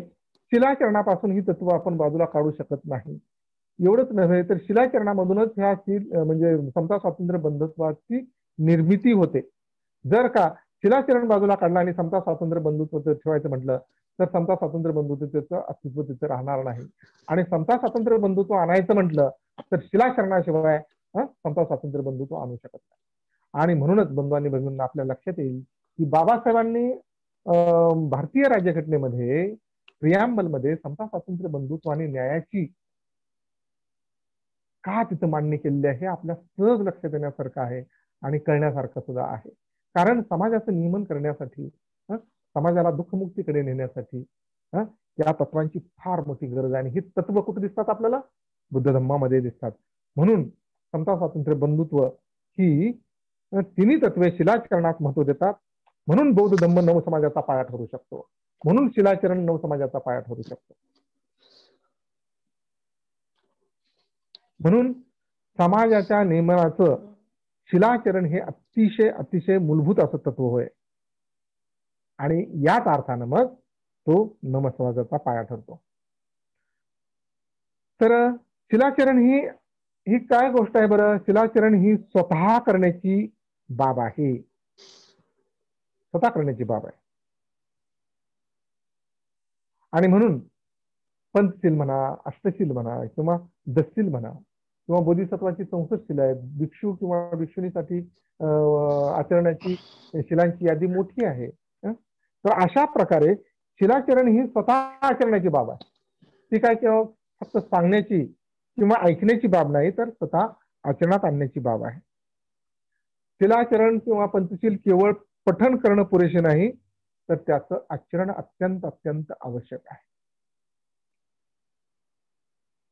शिलाचरणापासून ही तत्व आपण बाजूला काढू शकत नाही। एवढंच नव्हे तर शिलाचरणामधूनच ह्या शील म्हणजे समता स्वातंत्र्य बंधुत्वाची निर्मिती होते। जर का शिलाचरण बाजूला काढला आणि समता स्वातंत्र्य बंधुत्व ठेवायचं म्हटलं तर समता स्वातंत्र्य बंधुत्वाचं अस्तित्व तिथं राहणार नाही। आणि समता स्वातंत्र्य बंधुत्व आणायचं म्हटलं तर शिलाचरणाशिवाय समता स्वातंत्र्य बंधुत्व आणू शकत नाही। आणि म्हणूनच बंधुआणि भगिनींना आपल्या लक्षात येईल की बाबासाहेबांनी भारतीय राज्यघटनेमध्ये प्रियांबलमध्ये समता स्वातंत्र्य बंधुत्व आणि न्यायाची का तिथं मांडणी केलेली आहे हे आपल्या सहज लक्षात येण्यासारखं आहे आणि कळण्यासारखं सुद्धा आहे। कारण समाजाचं नियमन करण्यासाठी, समाजाला दुःखमुक्तीकडे नेण्यासाठी या तत्वांची फार मोठी गरज आहे। आणि ही तत्व कुठे दिसतात आपल्याला? बुद्ध धम्मामध्ये दिसतात। म्हणून समता स्वातंत्र्य बंधुत्व ही तिन्ही तत्वे शिलाचरणात महत्व देतात। म्हणून बौद्ध धम्म नव समाजाचा पाया ठरू शकतो, म्हणून शिलाचरण नव समाजाचा पाया ठरू शकतो। म्हणून समाजाच्या नियमनाचं शिलाचरण हे अतिशय अतिशय मूलभूत असं तत्व होय। आणि याच अर्थानं मग तो नव समाजाचा पाया ठरतो। तर शिलाचरण ही काय गोष्ट आहे बरं? शिलाचरण ही स्वतः करण्याची बाब आहे, स्वतः करण्याची बाब आहे। आणि म्हणून पंचशील म्हणा, अष्टशील म्हणा किंवा दशशील म्हणा किंवा बोधिसत्वाची 64 शिला आहे। भिक्षू किंवा भिक्षुणीसाठी आचरणाची शिलांची यादी मोठी आहे। तर अशा प्रकारे शिलाचरण ही स्वतः आचरण्याची बाब आहे। ती काय केवळ फक्त सांगण्याची किंवा ऐकण्याची बाब नाही, तर स्वतः आचरणात आणण्याची बाब आहे। शिलाचरण किंवा पंचशील केवळ पठण करणं पुरेसे नाही, तर त्याचं आचरण अत्यंत अत्यंत आवश्यक आहे।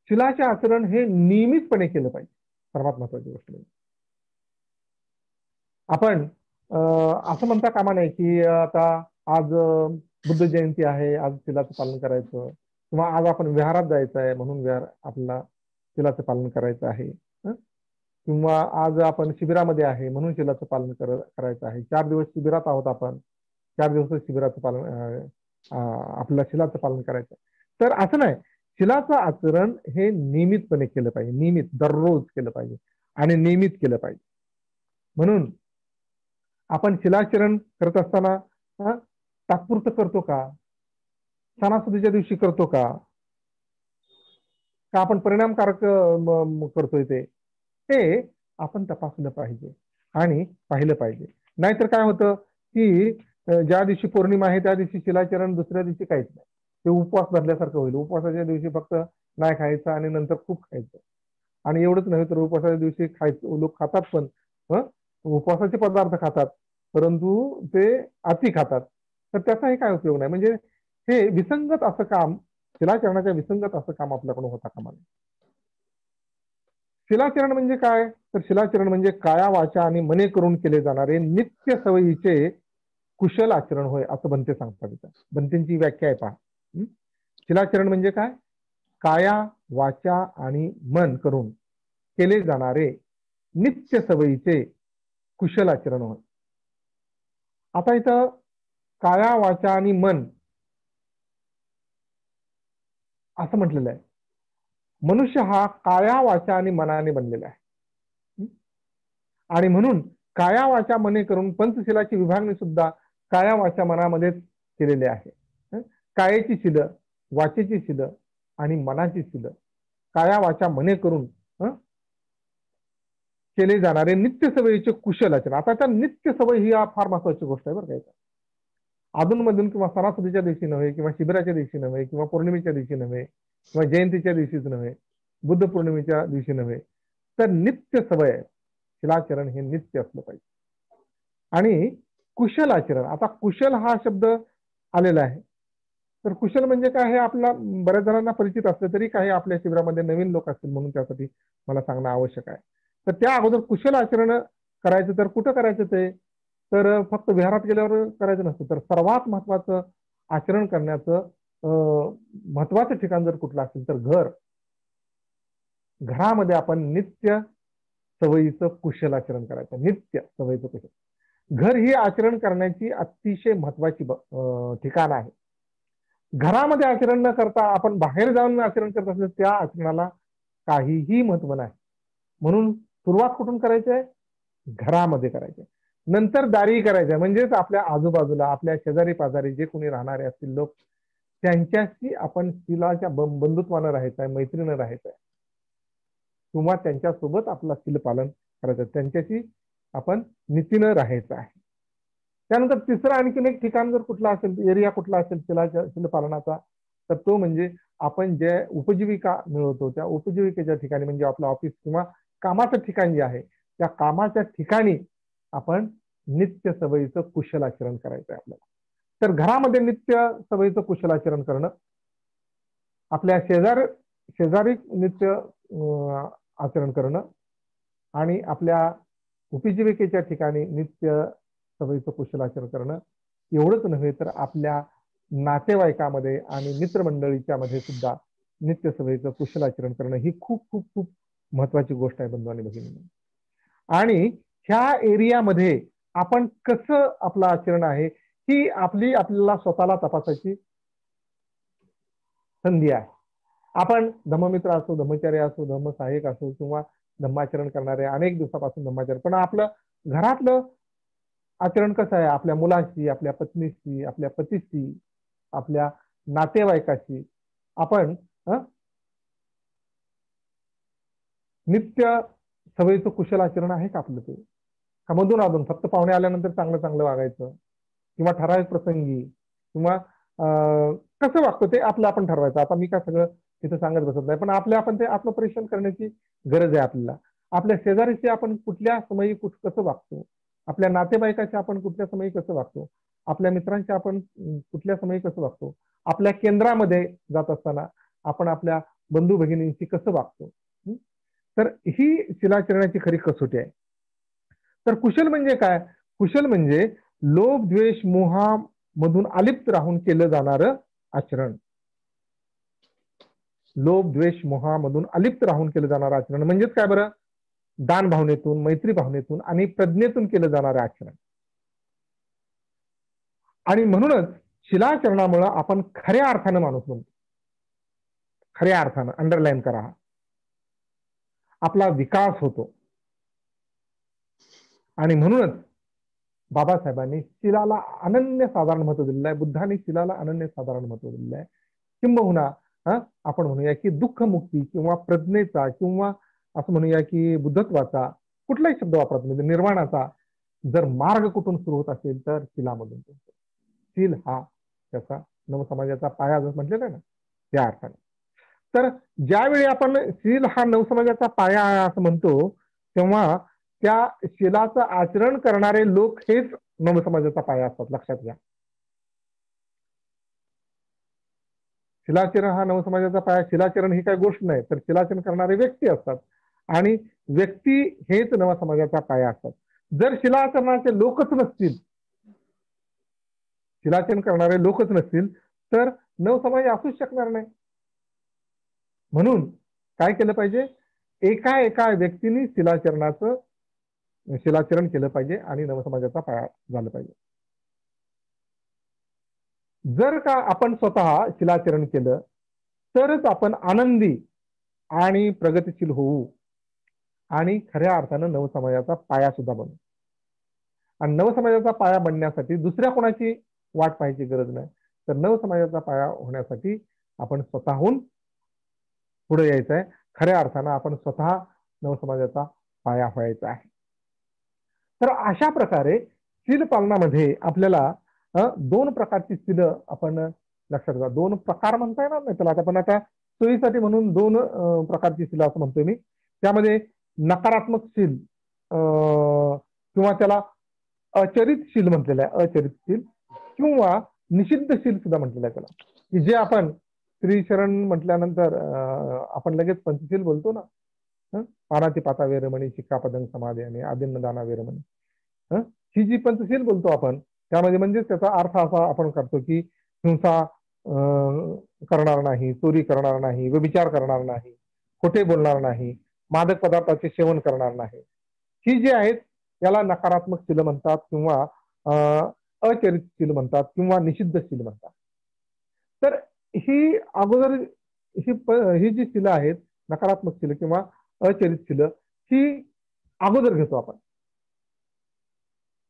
शिलाचे आचरण हे नियमितपणे केलं पाहिजे। सर्वात महत्वाची गोष्ट म्हणजे आपण असं म्हणता कामा नाही की आता आज बुद्ध जयंती आहे, आज शिलाचं पालन करायचं, किंवा आज आपण विहारात जायचं आहे म्हणून विहार आपल्याला शिलाचं पालन करायचं आहे, किंवा आज आपण शिबिरामध्ये आहे म्हणून शिलाचं पालन करायचं आहे। 4 दिवस शिबिरात आहोत आपण, 4 दिवस शिबिराचं पालन, आपल्याला शिलाचं पालन करायचं आहे। तर असं नाही, शिलाचं आचरण हे नियमितपणे केलं पाहिजे, नियमित दररोज केलं पाहिजे आणि नियमित केलं पाहिजे। म्हणून आपण शिलाचरण करत असताना तात्पुरतं करतो का, सणासुदीच्या दिवशी करतो का, का आपण परिणामकारक करतोय ते आपण तपासलं पाहिजे आणि पाहिलं पाहिजे। नाहीतर काय होतं की ज्या दिवशी पौर्णिमा आहे त्या दिवशी शिलाचरण, दुसऱ्या दिवशी काहीच नाही, ते उपवास धरल्यासारखं होईल। उपवासाच्या दिवशी फक्त नाही खायचं आणि नंतर खूप खायचं। आणि एवढंच नव्हे तर उपवासाच्या दिवशी खायचं, लोक खातात पण उपवासाचे पदार्थ खातात, परंतु ते अति खातात। तर त्याचाही काय उपयोग नाही. म्हणजे हे विसंगत असं काम, शिलाचरणाच्या विसंगत असं काम आपल्याकडून होता कामा नये. शिलाचरण म्हणजे काय, तर शिलाचरण म्हणजे काया वाचा आणि मने करून केले जाणारे नित्य सवयीचे कुशल आचरण होय, असं बनते सांगतात. बनतेंची व्याख्या आहे पहा. शिलाचरण म्हणजे काय, काया वाचा आणि मन करून केले जाणारे नित्य सवयीचे कुशल आचरण होय. आता इथं काया वाचा आणि मन असं म्हटलेलं आहे. मनुष्य हा काया वाचा आणि मनाने बनलेला आहे आणि म्हणून काया वाचा मने करून पंचशिलाची विभागणी सुद्धा काया वाचा मनामध्येच केलेली आहे. कायेची शिल, वाचेची शिल आणि मनाची शिल, काया वाचा मने करून केले जाणारे नित्य सवयीचे कुशल आचरण. आता त्या नित्य सवय ही फार महत्वाची गोष्ट आहे बरं काय. अधूनमधून किंवा सणासुदीच्या दिवशी नव्हे किंवा शिबिराच्या दिवशी नव्हे किंवा पौर्णिमेच्या दिवशी नव्हे किंवा जयंतीच्या दिवशीच नव्हे, बुद्ध पौर्णिमेच्या दिवशी नव्हे, तर नित्य सवय आहे. शिलाचरण हे नित्य असलं पाहिजे. आणि कुशल आचरण, आता कुशल हा शब्द आलेला आहे. तर कुशल म्हणजे काय हे आपल्याला बऱ्याच जणांना परिचित असलं तरी काही आपल्या शिबिरामध्ये नवीन लोक असतील म्हणून त्यासाठी मला सांगणं आवश्यक आहे. तर त्या अगोदर कुशल आचरण करायचं तर कुठं करायचं ते, तर फक्त विहारात गेल्यावर करायचं नसतं. तर सर्वात महत्वाचं आचरण करण्याचं महत्वाचं ठिकाण जर कुठलं असेल तर घर. घरामध्ये आपण नित्य सवयीचं कुशल आचरण करायचं. नित्य सवयीचं कुशल घर ही आचरण करण्याची अतिशय महत्वाची ठिकाण आहे. घरामध्ये आचरण न करता आपण बाहेर जाऊन आचरण करत असल्यास त्या आचरणाला काहीही महत्व नाही. म्हणून सुरुवात कुठून करायची आहे, घरामध्ये करायची. नंतर दारी करायचं, म्हणजेच आपल्या आजूबाजूला आपल्या शेजारी पाजारी जे कोणी राहणारे असतील लोक त्यांच्याशी आपण शिलाच्या बंधुत्वानं राहायचं आहे, मैत्रीनं राहायचं आहे किंवा त्यांच्यासोबत आपला शिल पालन करायचं, त्यांच्याशी आपण नीतीनं राहायचं आहे. त्यानंतर तिसरं आणखीन एक ठिकाण जर कुठला असेल, एरिया कुठला असेल शिलाच्या शिलपालनाचा, तर तो म्हणजे आपण जे उपजीविका मिळवतो त्या उपजीविकेच्या ठिकाणी, म्हणजे आपलं ऑफिस किंवा कामाचं ठिकाण जे आहे त्या कामाच्या ठिकाणी आपण नित्य सवयीचं कुशल आचरण करायचं आहे आपल्याला. तर घरामध्ये नित्य सवयीचं कुशल आचरण करणं, आपल्या शेजारी नित्य आचरण करणं आणि आपल्या उपजीविकेच्या ठिकाणी नित्य सवयीचं कुशल आचरण करणं एवढंच नव्हे तर आपल्या नातेवाईकामध्ये आणि मित्रमंडळीच्या मध्ये सुद्धा नित्य सवयीचं कुशल आचरण करणं ही खूप खूप खूप महत्वाची गोष्ट आहे बंधू आणि भगिनी. आणि ह्या एरियामध्ये आपण कसं आपलं आचरण आहे ही आपल्याला स्वतःला तपासायची संधी आहे. आपण धम्ममित्र असो, धम्मचारी असो, धम्म सहाय्यक असो किंवा धम्माचरण करणारे अनेक दिवसापासून धम्माचरण, पण आपलं घरातलं आचरण कसं आहे, आपल्या मुलाशी, आपल्या पत्नीशी, आपल्या पतीशी, आपल्या नातेवाईकाशी आपण नित्य सवयीचं कुशल आचरण आहे का आपलं ते. का मधून अधून फक्त पाहुणे आल्यानंतर चांगलं चांगलं वागायचं किंवा ठराविक प्रसंगी किंवा कसं वागतो ते आपलं आपण ठरवायचं. आता मी काय सगळं तिथं सांगत बसत नाही, पण आपण ते आत्मपरीक्षण करण्याची गरज आहे आपल्याला. आपल्या शेजारीशी आपण कुठल्या समयी कसं वागतो, आपल्या नातेवाईकाशी आपण कुठल्या समयी कसं वागतो, आपल्या मित्रांशी आपण कुठल्या समयी कसं वागतो, आपल्या केंद्रामध्ये जात असताना आपण आपल्या बंधू भगिनींशी कसं वागतो. तर ही शिलाचरणाची खरी कसोटी आहे. तर कुशल म्हणजे काय, कुशल म्हणजे लोभ द्वेष मोहामधून अलिप्त राहून केलं जाणारं आचरण. लोभ द्वेष मोहामधून अलिप्त राहून केलं जाणारं आचरण म्हणजेच काय बरं, दान भावनेतून, मैत्री भावनेतून आणि प्रज्ञेतून केलं जाणारं आचरण. आणि म्हणूनच शिलाचरणामुळे आपण खऱ्या अर्थानं माणूस बनतो. खऱ्या अर्थानं अंडरलाईन करा, आपला विकास होतो. आणि म्हणूनच बाबासाहेबांनी शिलाला अनन्य साधारण महत्व दिलेलं आहे, बुद्धांनी शिलाला अनन्य साधारण महत्व दिलेलं आहे. किंबहुना आपण म्हणूया की दुःखमुक्ती किंवा प्रज्ञेचा किंवा असं म्हणूया की बुद्धत्वाचा, कुठलाही शब्द वापरत म्हणजे निर्वाणाचा जर मार्ग कुठून सुरू होत असेल तर शिलामधून. शील हा त्याचा नवसमाजाचा पाया जर म्हटलेला आहे ना त्या अर्थाने. तर ज्यावेळी आपण शील हा नवसमाजाचा पाया आहे असं म्हणतो तेव्हा त्या शिलाचं आचरण करणारे लोक हेच नवसमाजाचा पाया असतात, लक्षात घ्या. शिलाचरण हा नवसमाजाचा पाया. शिलाचरण ही काही गोष्ट नाही, तर शिलाचरण करणारे व्यक्ती असतात आणि व्यक्ती हेच नवसमाजाचा पाया असतात. जर शिलाचरणाचे लोकच नसतील, शिलाचरण करणारे लोकच नसतील, तर नवसमाज असूच शकणार नाही. म्हणून काय केलं पाहिजे, एका एका व्यक्तीने शिलाचरण केलं पाहिजे आणि नवसमाजाचा पाया झालं पाहिजे. जर का आपण स्वतः शिलाचरण केलं तरच आपण आनंदी आणि प्रगतिशील होऊ आणि खऱ्या अर्थाने नवसमाजाचा पाया सुद्धा बनू. आणि नवसमाजाचा पाया बनण्यासाठी दुसऱ्या कोणाची वाट पाहायची गरज नाही, तर नवसमाजाचा पाया होण्यासाठी आपण स्वतःहून पुढे यायचं आहे. खऱ्या अर्थाने आपण स्वतः नवसमाजाचा पाया व्हायचा आहे. तर अशा प्रकारे शील पालनामध्ये आपल्याला दोन प्रकारची शील आपण लक्षात घ्या. दोन प्रकार म्हणता येणार नाही त्याला, पण आता सोयीसाठी म्हणून दोन प्रकारची शील असं म्हणतोय मी. त्यामध्ये नकारात्मक शील किंवा त्याला अचरित शील म्हटलेलं आहे, अचरित शील किंवा निषिद्ध शील सुद्धा म्हटलेलं आहे त्याला, की जे आपण श्री शरण म्हटल्यानंतर आपण लगेच पंचशील बोलतो ना, पानाती पाता वेरमणी, शिक्कापदंग समाधी आणि आदिन्न दाना वेरमणी, ही जी पंचशील बोलतो आपण त्यामध्ये म्हणजेच त्याचा अर्थ असा आपण करतो की हिंसा करणार नाही, चोरी करणार नाही, व्यभिचार करणार नाही, खोटे बोलणार नाही, मादक पदार्थाचे सेवन करणार नाही. ही जी आहेत याला नकारात्मक शील म्हणतात किंवा अचरित शील म्हणतात किंवा निषिद्ध शील म्हणतात. तर ही अगोदर ही जी शील आहेत नकारात्मक शील किंवा अचरित शील ही अगोदर घेतो आपण.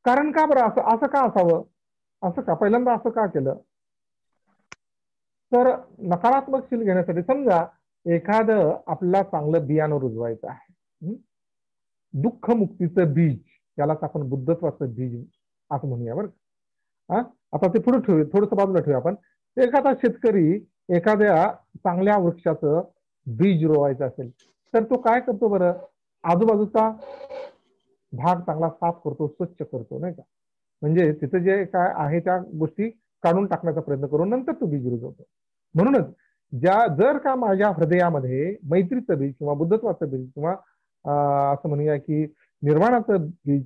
कारण का बरं असं का असावं, असं का पहिल्यांदा असं का केलं, तर नकारात्मक शील घेण्यासाठी समजा एखादं आपल्याला चांगलं बियाणं रुजवायचं आहे, दुःख मुक्तीचं बीज, यालाच आपण बुद्धत्वाचं बीज असं म्हणूया बरं का. आता ते पुढे ठेवू, थोडंसं बाजूला ठेवू आपण. एखादा शेतकरी एखाद्या चांगल्या वृक्षाचं बीज रोवायचं असेल तर तो काय करतो बरं, आजूबाजूचा भाग चांगला साफ करतो, स्वच्छ करतो नाही का, म्हणजे तिथं जे काय आहे त्या गोष्टी काढून टाकण्याचा प्रयत्न करून नंतर तो बीज रुजवतो. म्हणूनच जर का माझ्या हृदयामध्ये मैत्रीचं बीज किंवा बुद्धत्वाचं बीज किंवा असं म्हणूया की निर्वाणाचं बीज,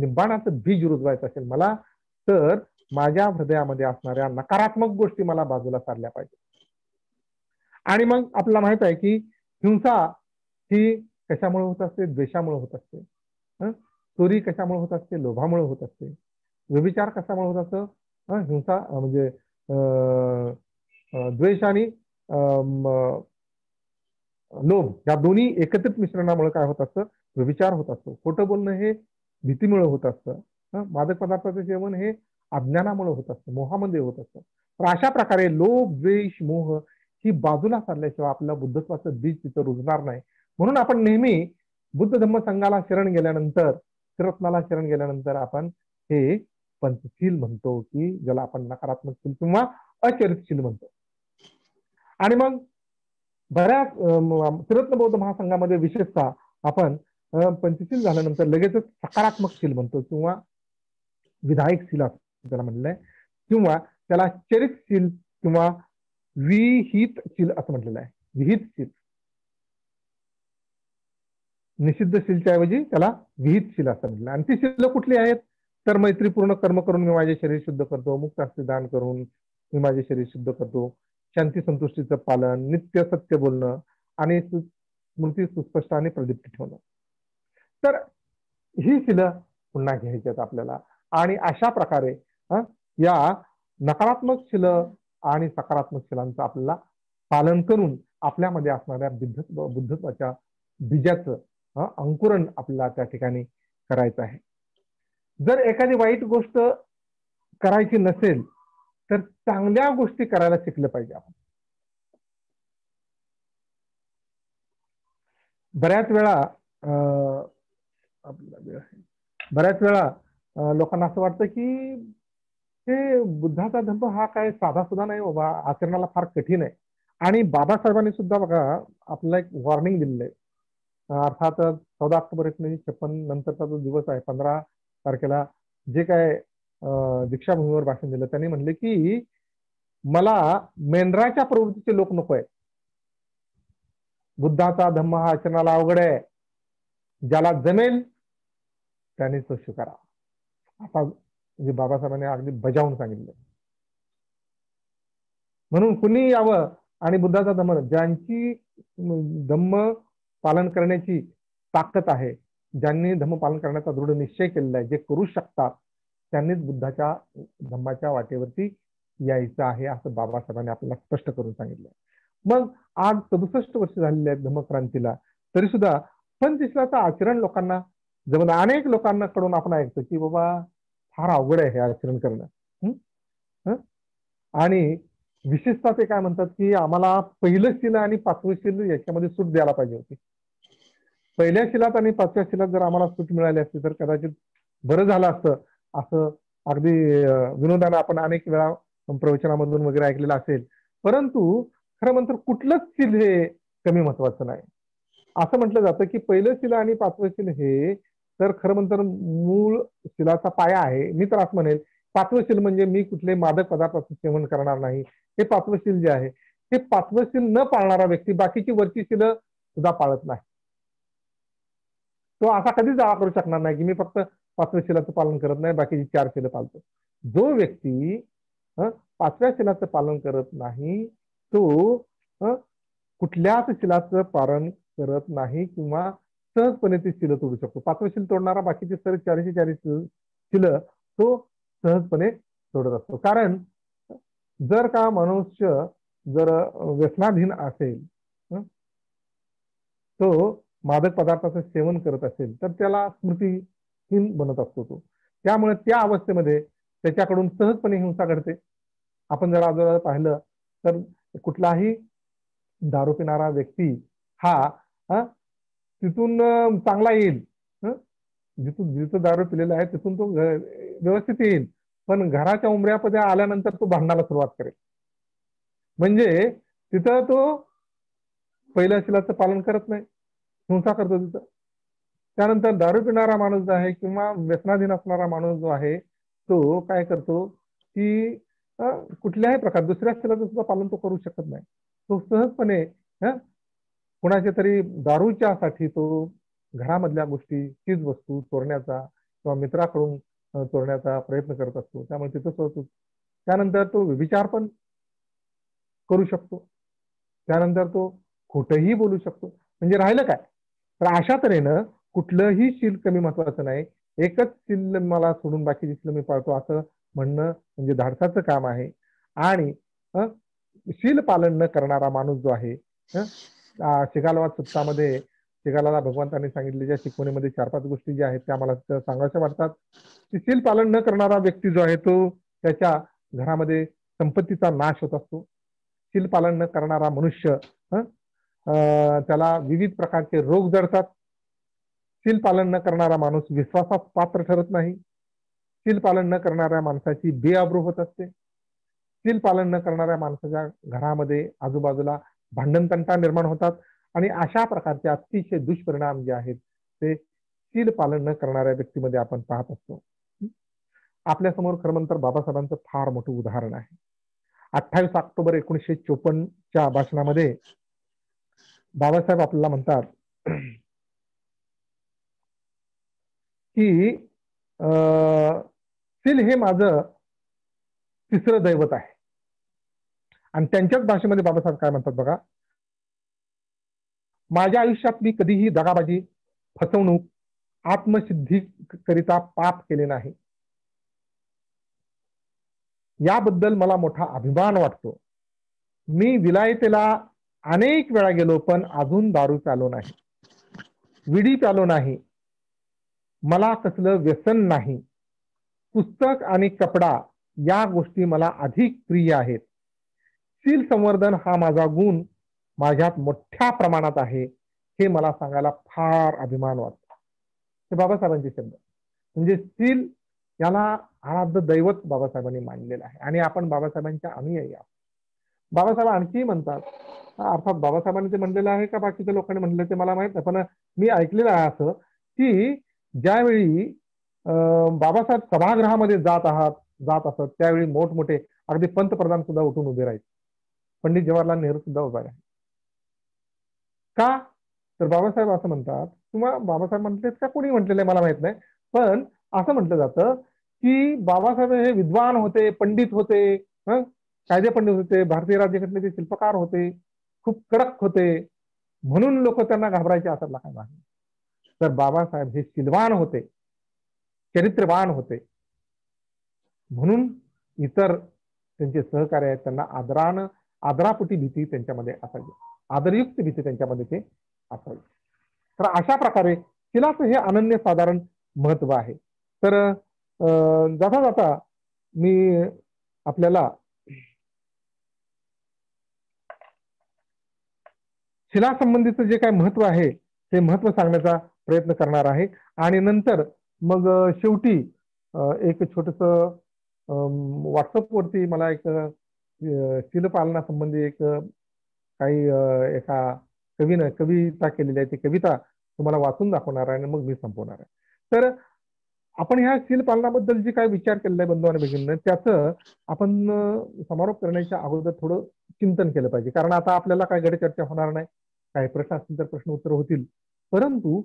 निब्बाणाचं बीज रुजवायचं असेल मला, तर माझ्या हृदयामध्ये असणाऱ्या नकारात्मक गोष्टी मला बाजूला सारल्या पाहिजे. आणि मग आपल्याला माहित आहे की हिंसा ही कशामुळे होत असते, द्वेषामुळे होत असते. चोरी कशामुळे होत असते, लोभामुळे होत असते. व्यभिचार कशामुळे होत असतो, हिंसा म्हणजे द्वेष आणि लोभ या दोन्ही एकत्रित मिश्रणामुळे काय होत असतं, व्यभिचार होत असतो. खोटं बोलणं हे भीतीमुळे होत असतं. मादक पदार्थाचं सेवन हे अज्ञानामुळे होत असतं, मोहामध्ये होत असतं. तर अशा प्रकारे लोभ, द्वेष, मोह ही बाजूला सारल्याशिवाय आपल्याला बुद्धत्वाचं बीज तिथं रुजणार नाही. म्हणून आपण नेहमी बुद्ध धम्म संघाला शरण गेल्यानंतर, त्रिरत्नाला शरण गेल्यानंतर आपण हे पंचशील म्हणतो, की ज्याला आपण नकारात्मक शील किंवा अचरितशील म्हणतो. आणि मग बऱ्याच त्रिरत्न बौद्ध महासंघामध्ये विशेषतः आपण पंचशील झाल्यानंतर लगेचच सकारात्मक शील म्हणतो किंवा विधायक शील त्याला म्हटलंय, किंवा त्याला चरितशील किंवा विहितशील असं म्हटलेलं आहे. विहितशील, निषिद्धशीलच्या ऐवजी त्याला विहितशील असं म्हटलं. आणि ती शील कुठली आहेत, तर मैत्रीपूर्ण कर्म करून मी माझे शरीर शुद्ध करतो, मुक्त हस्ते दान करून मी माझे शरीर शुद्ध करतो, शांती संतुष्टीचं पालन, नित्य सत्य बोलणं आणि स्मृती सुस्पष्ट आणि प्रदीप्त ठेवणं. तर ही शील पुन्हा घ्यायची आहेत आपल्याला. आणि अशा प्रकारे या नकारात्मक शील आणि सकारात्मक शीलांचं आपल्याला पालन करून आपल्यामध्ये असणाऱ्या बुद्धत्वाच्या बीजाचं अंकुरण आपल्याला त्या ठिकाणी करायचं आहे. जर एखादी वाईट गोष्ट करायची नसेल तर चांगल्या गोष्टी करायला शिकलं पाहिजे आपण. बऱ्याच वेळा लोकांना असं वाटतं की हे बुद्धाचा धम्म हा काय साधा सुद्धा नाही बाबा, आचरणाला फार कठीण आहे. आणि बाबासाहेबांनी सुद्धा बघा आपल्याला एक वॉर्निंग दिलेलं आहे. अर्थात 14 ऑक्टोबर 1956 नंतरचा जो दिवस आहे, 15 तारखेला जे काय दीक्षाभूमीवर भाषण दिलं, त्यांनी म्हणले की मला मेंढराच्या प्रवृत्तीचे लोक नको आहे. बुद्धाचा धम्म हा आचरणाला अवघड आहे, ज्याला जमेल त्याने तो स्वीकारा. आता जे बाबासाहेबांनी अगदी बजावून सांगितलं, म्हणून कुणी यावं आणि बुद्धाचा धम्म, ज्यांची धम्म पालन करण्याची ताकद आहे, ज्यांनी धम्म पालन करण्याचा दृढ निश्चय केलेला आहे, जे करू शकतात त्यांनीच बुद्धाच्या धम्माच्या वाटेवरती यायचं आहे, असं बाबासाहेबांनी आपल्याला स्पष्ट करून सांगितलं. मग आज 67 वर्ष झालेली आहेत धम्मक्रांतीला, तरी सुद्धा पंचशीलाचं आचरण लोकांना जमून, अनेक लोकांना कडून आपण ऐकतो की बाबा फार अवघड आहे हे आचरण करणं. आणि विशेषतः ते काय म्हणतात की आम्हाला पहिलं शिला आणि पाचवं शिला याच्यामध्ये सूट द्यायला पाहिजे होती. पहिल्या शिलात आणि पाचव्या शिलात जर आम्हाला सूट मिळाली असती तर कदाचित बरं झालं असतं, असं अगदी विनोदानं आपण अनेक वेळा प्रवचनामधून वगैरे ऐकलेलं असेल. परंतु खरं म्हणतर कुठलंच शिल हे कमी महत्वाचं नाही. असं म्हटलं जातं की पहिलं शिला आणि पाचवं शिल हे तर खरं म्हणतर मूळ शिलाचा पाया आहे. मी तर असं म्हणेल, पाचवं शिल म्हणजे मी कुठले मादक पदार्थाचं सेवन करणार नाही, हे पाचवं शिल जे आहे. हे पाचवं शिल न पाळणारा व्यक्ती बाकीची वरची शिल सुद्धा पाळत नाही. तो असा कधीच दावा करू शकणार नाही की मी फक्त पाचव्या शिलाचं पालन करत नाही, बाकीची 4 शिलं पाळतो. जो व्यक्ती पाचव्या शिलाचं पालन करत नाही तो कुठल्याच शिलाचं पालन करत नाही किंवा सहजपणे ती शिलं तोडू शकतो. पाचव्या शिल तोडणारा बाकीची सर्व 404 शिलं तो सहजपणे तोडत असतो. कारण जर का मनुष्य जर व्यसनाधीन असेल, तो मादक पदार्थाचं सेवन करत असेल, तर त्याला स्मृतीहीन बनत असतो तो. त्यामुळे त्या अवस्थेमध्ये त्याच्याकडून सहजपणे हिंसा घडते. आपण जर आजूबाजूला पाहिलं तर कुठलाही दारू पिणारा व्यक्ती हा तिथून चांगला येईल, जिथं दारू पिलेला आहे तिथून तो व्यवस्थित येईल, पण घराच्या उंबऱ्यामध्ये आल्यानंतर तो भांडणाला सुरुवात करेल. म्हणजे तिथं तो पहिल्या शिलाचं पालन करत नाही, हिंसा करतो तिथं. त्यानंतर दारू पिणारा माणूस जो आहे किंवा व्यसनाधीन असणारा माणूस जो आहे तो काय करतो की कुठल्याही प्रकार दुसऱ्या शिलाचं सुद्धा पालन तो करू शकत नाही. तो सहजपणे कुणाच्या तरी दारूच्यासाठी तो घरामधल्या गोष्टी, चीज वस्तू चोरण्याचा किंवा मित्राकडून चोरण्याचा प्रयत्न करत असतो. त्यामुळे तिथं चोरतो. त्यानंतर तो विचार पण करू शकतो, त्यानंतर तो खोटंही बोलू शकतो. म्हणजे राहिलं काय, तर अशा तऱ्हेनं कुठलंही शील कमी महत्वाचं नाही. एकच शील मला सोडून बाकीची शील मी पाळतो असं म्हणणं म्हणजे धाडसाचं काम आहे. आणि शील पालन न करणारा माणूस जो आहे, शिगालवाद सूत्रामध्ये शिगालाला भगवंतांनी सांगितलेल्या शिकवणीमध्ये 4-5 गोष्टी ज्या आहेत त्या मला सांगायच्या वाटतात. शील पालन न करणारा व्यक्ती जो आहे तो त्याच्या घरामध्ये संपत्तीचा नाश होत असतो. शील पालन न करणारा मनुष्य त्याला विविध प्रकारचे रोग जडतात. शील पालन न करणारा माणूस विश्वासात पात्र ठरत नाही. शील पालन न करणाऱ्या माणसाची बेआब्रू होत असते. शील पालन न करणाऱ्या माणसाच्या घरामध्ये आजूबाजूला भांडणतंटा निर्माण होतात. आणि अशा प्रकारचे अतिशय दुष्परिणाम जे आहेत ते शील पालन न करणाऱ्या व्यक्तीमध्ये आपण पाहत असतो. आपल्या समोर खरंतर बाबासाहेबांचं फार मोठं उदाहरण आहे. 28 ऑक्टोबर 1954 च्या भाषणामध्ये बाबासाहेब आपल्याला म्हणतात की शील हे माझं 3रं दैवत आहे. आणि त्यांच्याच भाषेमध्ये बाबासाहेब काय म्हणतात बघा, माझ्या आयुष्यात मी कधीही दगाबाजी, फसवणूक, आत्मसिद्धी करिता पाप केले नाही. याबद्दल मला मोठा अभिमान वाटतो. मी विलायतेला अनेक वेळा गेलो पण अजून दारू प्यालो नाही, विडी प्यालो नाही, मला कसलं व्यसन नाही. पुस्तक आणि कपडा या गोष्टी मला अधिक प्रिय आहेत. शील संवर्धन हा माझा गुण माझ्यात मोठ्या प्रमाणात आहे, हे मला सांगायला फार अभिमान वाटतो. हे बाबासाहेबांचे शब्द. म्हणजे शील याला आराध्य दैवत बाबासाहेबांनी मानलेलं आहे आणि आपण बाबासाहेबांच्या अनुयायी आहोत. बाबासाहेब आणखी म्हणतात, अर्थात बाबासाहेबांनी ते म्हणलेलं आहे का बाकीच्या लोकांनी म्हणले ते मला माहित नाही, पण मी ऐकलेलं आहे असं की ज्यावेळी बाबासाहेब सभागृहामध्ये जात असत त्यावेळी मोठमोठे अगदी पंतप्रधान सुद्धा उठून उभे राहिले, पंडित जवाहरलाल नेहरू सुद्धा उभा राहिले. का तर बाबासाहेब असं म्हणतात किंवा बाबासाहेब म्हटलेत का कोणी म्हटलेलं मला माहित नाही, पण असं म्हटलं जातं की बाबासाहेब हे विद्वान होते, पंडित होते, कायदे पंडित होते, भारतीय राज्यघटनेचे शिल्पकार होते, खूप कडक होते, म्हणून लोक त्यांना घाबरायचे असं काय नाही. तर बाबासाहेब हे शीलवान होते, चरित्रवान होते, म्हणून इतर त्यांचे सहकार्य आहेत त्यांना आदरापोटी भीती त्यांच्यामध्ये असावी, आदरयुक्त भीती त्यांच्यामध्ये ते असावी. तर अशा प्रकारे शीलाचं हे अनन्य साधारण महत्व आहे. तर जाता जाता मी आपल्याला शीला संबंधीचं जे काय महत्व आहे ते महत्व सांगण्याचा प्रयत्न करणार आहे. आणि नंतर मग शेवटी एक छोटंसं व्हॉट्सअप वरती मला एक शीलपालना संबंधी एक काही एका कवीने कविता केलेली आहे, ती कविता तुम्हाला वाचून दाखवणार आहे आणि मग मी संपवणार आहे. तर आपण ह्या शीलपालनाबद्दल जे काय विचार केलेला आहे बंधू आणि भगिनींनो, त्याचं आपण समारोप करण्याच्या अगोदर थोडं चिंतन केलं पाहिजे. कारण आता आपल्याला काय गडचर्चा होणार नाही, काही प्रश्न असतील तर प्रश्न उत्तर होतील, परंतु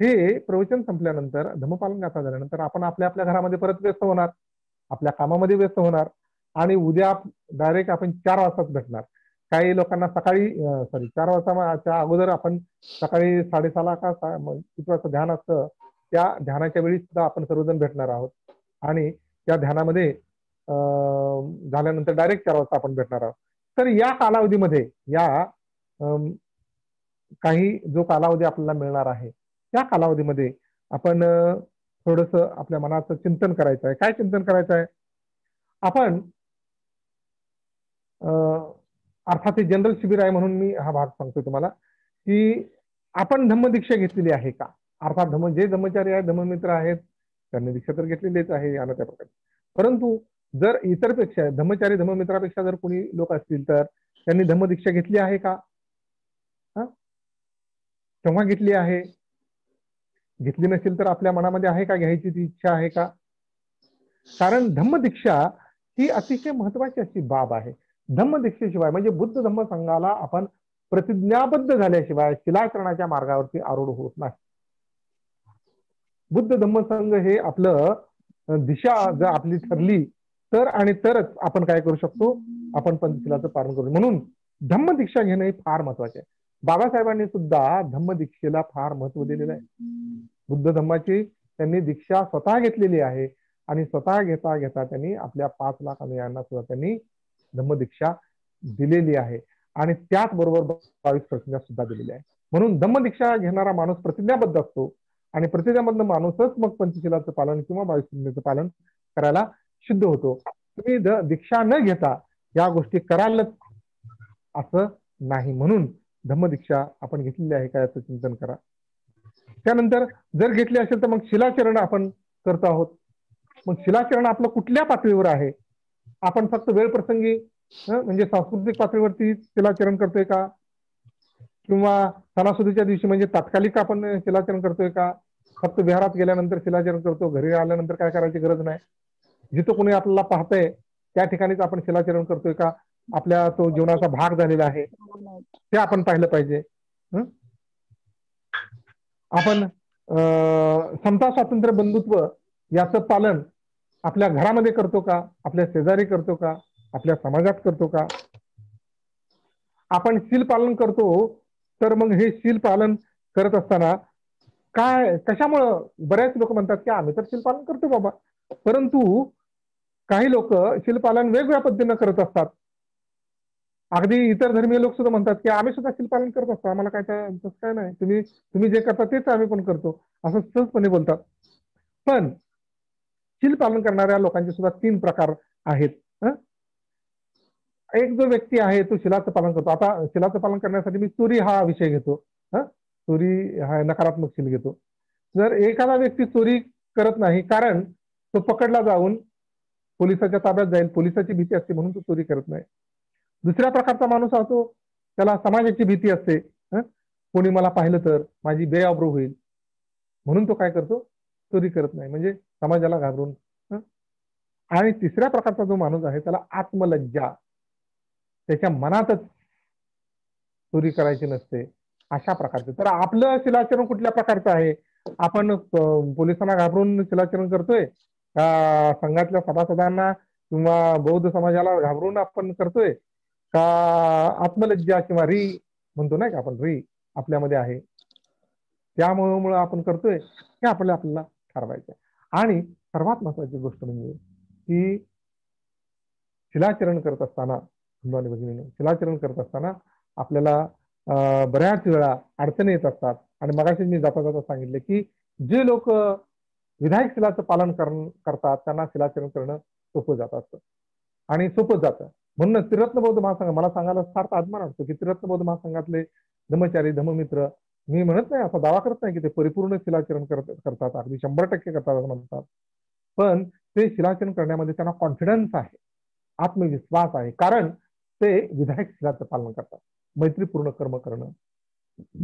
हे प्रवचन संपल्यानंतर धम्मपालन गाथा झाल्यानंतर आपण आपल्या आपल्या घरामध्ये परत व्यस्त होणार, आपल्या कामामध्ये व्यस्त होणार आणि उद्या डायरेक्ट आपण 4 वाजताच भेटणार. काही लोकांना सकाळी 4 वाजताच्या अगोदर आपण सकाळी 6:30 का किती वाजता ध्यान असतं, त्या ध्यानाच्या वेळी सुद्धा आपण सर्वजण भेटणार आहोत आणि त्या ध्यानामध्ये झाल्यानंतर डायरेक्ट 4 वाजता आपण भेटणार आहोत. तर या कालावधीमध्ये काही जो कालावधी आपल्याला मिळणार आहे त्या कालावधीमध्ये आपण थोडंसं आपल्या मनाचं चिंतन करायचं आहे. काय चिंतन करायचं आहे? आपण अर्थात हे जनरल शिबिर आहे म्हणून मी हा भाग सांगतो तुम्हाला की आपण धम्मदीक्षा घेतलेली आहे का. अर्थात जे धम्मचारी आहेत, धम्ममित्र आहेत, त्यांनी दीक्षा तर घेतलेलीच आहे या त्या प्रकारे, परंतु जर इतरपेक्षा धम्मचारी धम्ममित्रापेक्षा जर कोणी लोक असतील तर त्यांनी धम्मदीक्षा घेतली आहे का, केव्हा घेतली आहे, घेतली नसेल तर आपल्या मनामध्ये आहे का, घ्यायची ती इच्छा आहे का. कारण धम्मदीक्षा ही अतिशय महत्वाची अशी बाब आहे. धम्मदीक्षेशिवाय म्हणजे बुद्ध धम्म संघाला आपण प्रतिज्ञाबद्ध झाल्याशिवाय शिलाचरणाच्या मार्गावरती आरूढ होत नाही. बुद्ध धम्म संघ हे आपलं दिशा जर आपली ठरली तर आणि तरच आपण काय करू शकतो, आपण पंचशिलाचं पालन करू. म्हणून धम्मदीक्षा घेणं हे फार महत्वाचे आहे. बाबासाहेबांनी सुद्धा धम्मदीक्षेला फार महत्व दिलेलं आहे. बुद्ध धम्माची त्यांनी दीक्षा स्वतः घेतलेली आहे आणि स्वतः घेता घेता त्यांनी आपल्या 5 लाख अनुयायांना सुद्धा त्यांनी धम्मदीक्षा दिलेली आहे आणि त्याचबरोबर 22 प्रतिज्ञा सुद्धा दिलेली आहे. म्हणून धम्मदीक्षा घेणारा माणूस प्रतिज्ञाबद्ध असतो आणि प्रतिज्ञाबद्ध माणूसच मग पंचशिलाचं पालन किंवा 22 प्रतिज्ञेचं पालन करायला सिद्ध होतो. तुम्ही दीक्षा न घेता या गोष्टी करालच असं नाही, म्हणून धम्मदीक्षा आपण घेतलेली आहे का याचं चिंतन करा. त्यानंतर जर घेतली असेल तर मग शिलाचरण आपण करत आहोत. मग शिलाचरण आपलं कुठल्या पातळीवर आहे? आपण फक्त वेळ प्रसंगी म्हणजे सांस्कृतिक पातळीवरती शिलाचरण करतोय का, किंवा सणासुदीच्या दिवशी म्हणजे तात्कालिक आपण शिलाचरण करतोय का, फक्त विहारात गेल्यानंतर शिलाचरण करतो, घरी आल्यानंतर काय करायची गरज नाही, जिथं कोणी आपल्याला पाहतंय त्या ठिकाणीच आपण शिलाचरण करतोय का, आपल्या तो जीवनाचा भाग झालेला आहे ते आपण पाहिलं पाहिजे. आपण समता स्वातंत्र्य बंधुत्व याचं पालन आपल्या घरामध्ये करतो का, आपल्या शेजारी करतो का, आपल्या समाजात करतो का. आपण शील पालन करतो तर मग हे शील पालन करत असताना काय कशामुळं बऱ्याच लोक म्हणतात की आम्ही तर शील पालन करतो बाबा, परंतु काही लोक शीलपालन वेगवेगळ्या पद्धतीनं करत असतात. अगदी इतर धर्मीय लोक सुद्धा म्हणतात की आम्ही सुद्धा शीलपालन करत असतो, आम्हाला काय तसं काय नाही, तुम्ही जे करता तेच आम्ही पण करतो असं सहजपणे बोलतात. पण शीलपालन करणाऱ्या लोकांचे सुद्धा 3 प्रकार आहेत. एक जो व्यक्ती आहे तो शिलाचं पालन करतो. आता शिलाचं पालन करण्यासाठी मी चोरी हा विषय घेतो, चोरी हा नकारात्मक शील घेतो. जर एखादा व्यक्ती चोरी करत नाही कारण तो पकडला जाऊन पोलिसाच्या ताब्यात जाईल, पोलिसाची भीती असते म्हणून तो चोरी करत नाही. दुसऱ्या प्रकारचा माणूस असतो त्याला समाजाची भीती असते, कोणी मला पाहिलं तर माझी बेआबरू होईल म्हणून तो काय करतो, चोरी करत नाही, म्हणजे समाजाला घाबरून. आणि तिसऱ्या प्रकारचा जो माणूस आहे त्याला आत्मलज्जा, त्याच्या मनातच चोरी करायची नसते, अशा प्रकारचं. तर आपलं शिलाचरण कुठल्या प्रकारचं आहे? आपण पोलिसांना घाबरून शिलाचरण करतोय का? संघातल्या सभासदांना किंवा बौद्ध समाजाला घाबरून आपण करतोय का? आत्मलज्जा किंवा री म्हणतो नाही का आपण, री आपल्यामध्ये आहे त्यामुळे आपण करतोय, हे आपल्याला आपल्याला ठरवायचं. आणि सर्वात महत्वाची गोष्ट म्हणजे की शिलाचरण करत असताना, बंधू भगिनींनो, शिलाचरण करत असताना आपल्याला बऱ्याच वेळा अडचणी येत असतात. आणि मगाशी मी जाता जाता सांगितले की जे लोक विधायक शिलाचं पालन करतात त्यांना शिलाचरण करणं सोपं जात असतं आणि सोपं जातं. म्हणून त्रिरत्न बौद्ध महासंघ, मला सांगायला फार अभिमान वाटतो की त्रिरत्न बौद्ध महासंघातले धम्मचारी, धम्ममित्र, मी म्हणत नाही, असा दावा करत नाही की ते परिपूर्ण शिलाचरण करतात, अगदी 100% करतात असं म्हणतात, पण ते शिलाचरण करण्यामध्ये त्यांना कॉन्फिडन्स आहे, आत्मविश्वास आहे, कारण ते विधायक शिलाचं पालन करतात. मैत्रीपूर्ण कर्म करणं,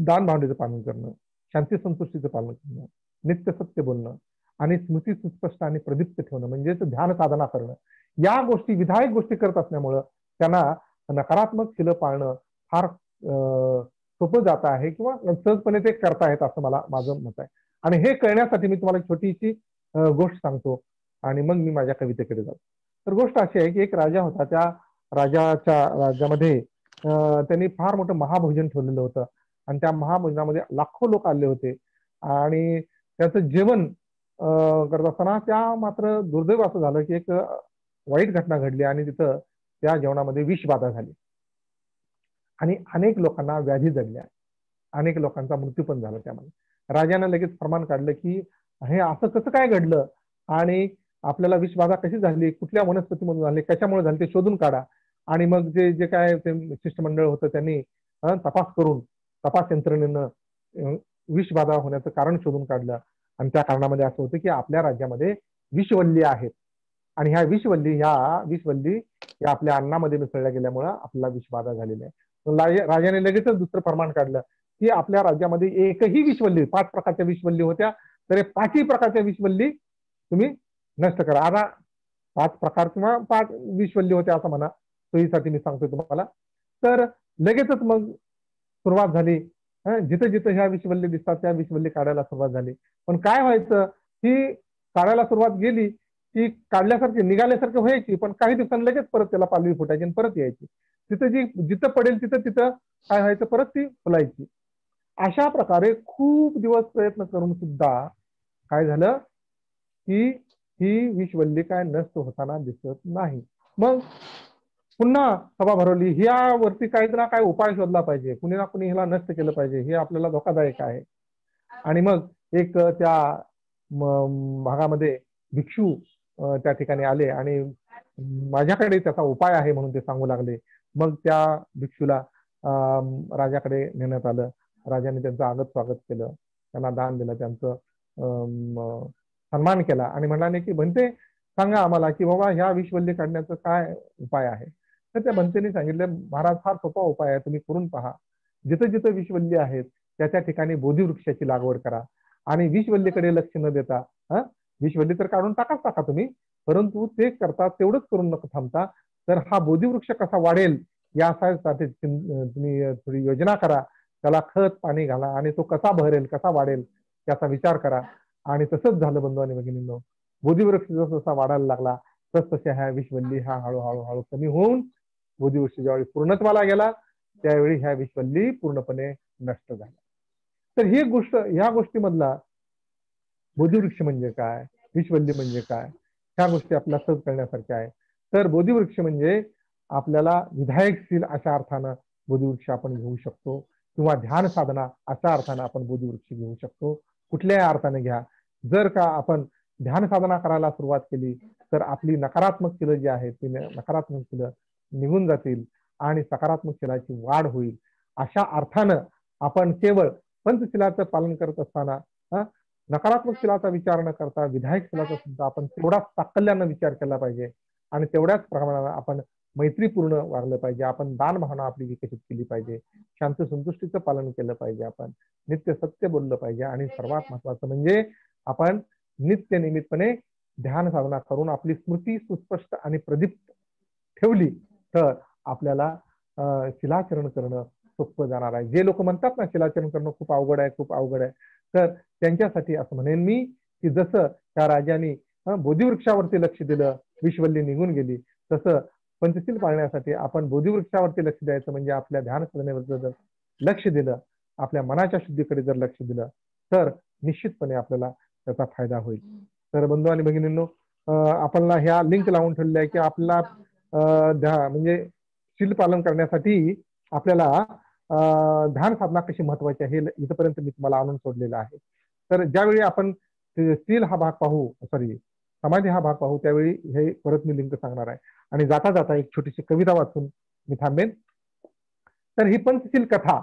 दानभावनेचं पालन करणं, शांती संतुष्टीचं पालन करणं, नित्य सत्य बोलणं आणि स्मृती सुस्पष्ट आणि प्रदीप्त ठेवणं म्हणजेच ध्यान साधना करणं, या गोष्टी विधायक गोष्टी करत असल्यामुळं त्यांना नकारात्मक शिलं पाळणं फार सोपं जात आहे किंवा सहजपणे ते करतायत असं मला माझं मत आहे. आणि हे कळण्यासाठी मी तुम्हाला एक छोटीशी गोष्ट सांगतो आणि मग मी माझ्या कवितेकडे जातो. तर गोष्ट अशी आहे की एक राजा होता, त्या राज्यामध्ये त्यांनी फार मोठं महाभोजन ठेवलेलं होतं आणि त्या महाभोजनामध्ये लाखो लोक आले होते. आणि त्याचं जेवण करत असताना त्या मात्र दुर्दैव असं झालं की एक वाईट घटना घडली आणि तिथं त्या जेवणामध्ये विषबाधा झाली आणि अनेक लोकांना व्याधी जडल्या, अनेक लोकांचा मृत्यू पण झाला. त्यामध्ये राजाने लगेच फरमान काढलं की हे असं कसं काय घडलं आणि आपल्याला विषबाधा कशी झाली, कुठल्या वनस्पतीमधून झाली, कशामुळे झाली ते शोधून काढा. आणि मग जे जे काय ते शिष्टमंडळ होतं त्यांनी तपास यंत्रणेनं विषबाधा होण्याचं कारण शोधून काढलं आणि त्या कारणामध्ये असं होतं की आपल्या राज्यामध्ये विषवल्ली आहेत आणि ह्या विषवल्ली या आपल्या अन्नामध्ये मिसळल्या गेल्यामुळं आपल्याला विषबाधा झालेली आहे. राजाने लगेचच दुसरं प्रमाण काढलं की आपल्या राज्यामध्ये एकही विषवल्ली, 5 प्रकारच्या विषवल्ली होत्या, तर हे 5ही प्रकारच्या विषवल्ली तुम्ही नष्ट करा. आता 5 प्रकार किंवा 5 विषवल्ली होत्या असं म्हणा, सोयीसाठी मी सांगतो तुम्हाला. तर लगेचच मग सुरुवात झाली, जिथे जिथे ह्या विषवल्ली दिसतात त्या विषवल्ली काढायला सुरुवात झाली. पण काय व्हायचं की काढायला सुरुवात गेली की काढल्यासारखी निघाल्यासारखी व्हायची, पण काही दिवसांनी लगेच परत त्याला पालवी फुटायची आणि परत यायची, तिथं जिथं पडेल तिथं काय व्हायचं, परत ती फुलायची. अशा प्रकारे खूप दिवस प्रयत्न करून सुद्धा काय झालं की ही विषवल्ली काय नष्ट होताना दिसत नाही. मग पुन्हा सभा भरवली, ह्यावरती काही ना काही उपाय शोधला पाहिजे, कुणी ना कुणी ह्याला नष्ट केलं पाहिजे, हे आपल्याला धोकादायक आहे. आणि मग एक त्या भागामध्ये भिक्षू त्या ठिकाणी आले आणि माझ्याकडे त्याचा उपाय आहे म्हणून ते सांगू लागले. मग त्या भिक्षूला राजाकडे नेण्यात आलं, राजाने त्यांचं आगत स्वागत केलं, त्यांना दान दिलं, त्यांचं सन्मान केला आणि म्हणाले की भंते सांगा आम्हाला की बाबा ह्या विषवल्ली काढण्याचं काय उपाय आहे. तर त्या भंतेने सांगितलं, महाराज फार सोपा उपाय आहे, तुम्ही करून पहा, जिथं जिथं विषवल्ली आहेत त्या ठिकाणी बोधीवृक्षाची लागवड करा आणि विषवल्लीकडे लक्ष न देता, विषवल्ली तर काढून टाका तुम्ही, परंतु ते करता तेवढंच करून नको थांबता, तर हा बोधीवृक्ष कसा वाढेल यासाठी तुम्ही थोडी योजना करा, त्याला खत पाणी घाला आणि तो कसा बहरेल, कसा वाढेल याचा विचार करा. आणि तसंच झालं बंधू आणि भगिनींनो, बोधीवृक्ष जसा वाढायला लागला तसतशा ह्या विषवल्ली ह्या हळूहळू कमी होऊन बोधीवृक्ष ज्यावेळी पूर्णत्वाला गेला त्यावेळी ह्या विषवल्ली पूर्णपणे नष्ट झाल्या. तर ह्या गोष्टीमधला बोधीवृक्ष म्हणजे काय, विषवल्ली म्हणजे काय, ह्या गोष्टी आपल्याला सहज करण्यासारख्या आहे. तर बोधीवृक्ष म्हणजे आपल्याला विधायकशील अशा अर्थानं बोधीवृक्ष आपण घेऊ शकतो किंवा ध्यान साधना अशा अर्थानं आपण बोधीवृक्ष घेऊ शकतो. कुठल्याही अर्थाने घ्या, जर का आपण ध्यान साधना करायला सुरुवात केली तर आपली नकारात्मक शिलं जी आहे ती नकारात्मक शिलं निघून जातील आणि सकारात्मक शिलाची वाढ होईल. अशा अर्थानं आपण केवळ पंचशिलाचं पालन करत असताना नकारात्मक शिलाचा विचार न करता विधायक शिलाचा सुद्धा आपण तेवढाच साकल्यानं विचार केला पाहिजे आणि तेवढ्याच प्रमाणात आपण मैत्रीपूर्ण वागलं पाहिजे, आपण दानभावना आपली विकसित केली पाहिजे, शांत संतुष्टीचं पालन केलं पाहिजे, आपण नित्य सत्य बोललं पाहिजे आणि सर्वात महत्वाचं म्हणजे आपण नित्य निमित्तपणे ध्यान साधना करून आपली स्मृती सुस्पष्ट आणि प्रदीप्त ठेवली तर आपल्याला शिलाचरण करणं सोपं जाणार आहे। जे लोक म्हणतात ना शिलाचरण करणं खूप अवघड आहे खूप अवघड आहे, तर त्यांच्यासाठी असं म्हणेन मी की जसं त्या राजांनी बोधिवृक्षावरती लक्ष दिलं विश्ववल्ली निघून गेली, तसं पंचशील पाळण्यासाठी आपण बोधिवृक्षावरती लक्ष द्यायचं म्हणजे आपल्या ध्यान साधनेवर जर लक्ष दिलं, आपल्या मनाच्या शुद्धीकडे जर लक्ष दिलं तर निश्चितपणे आपल्याला त्याचा फायदा होईल। तर बंधू आणि भगिनींनो, आपल्याला ह्या लिंक लावून ठेवलेल्या आहे की आपला म्हणजे शील पालन करण्यासाठी आपल्याला ध्यान साधना कशी महत्वाची आहे इथपर्यंत मी तुम्हाला आणून सोडलेलं आहे। तर ज्यावेळी आपण शील हा भाग पाहू, सॉरी समाधी हा भाग पाहू, त्यावेळी हे परत मी लिंक सांगणार आहे। आणि जाता जाता एक छोटीशी कविता वाचून मी थांबेन। तर ही पंचशील कथा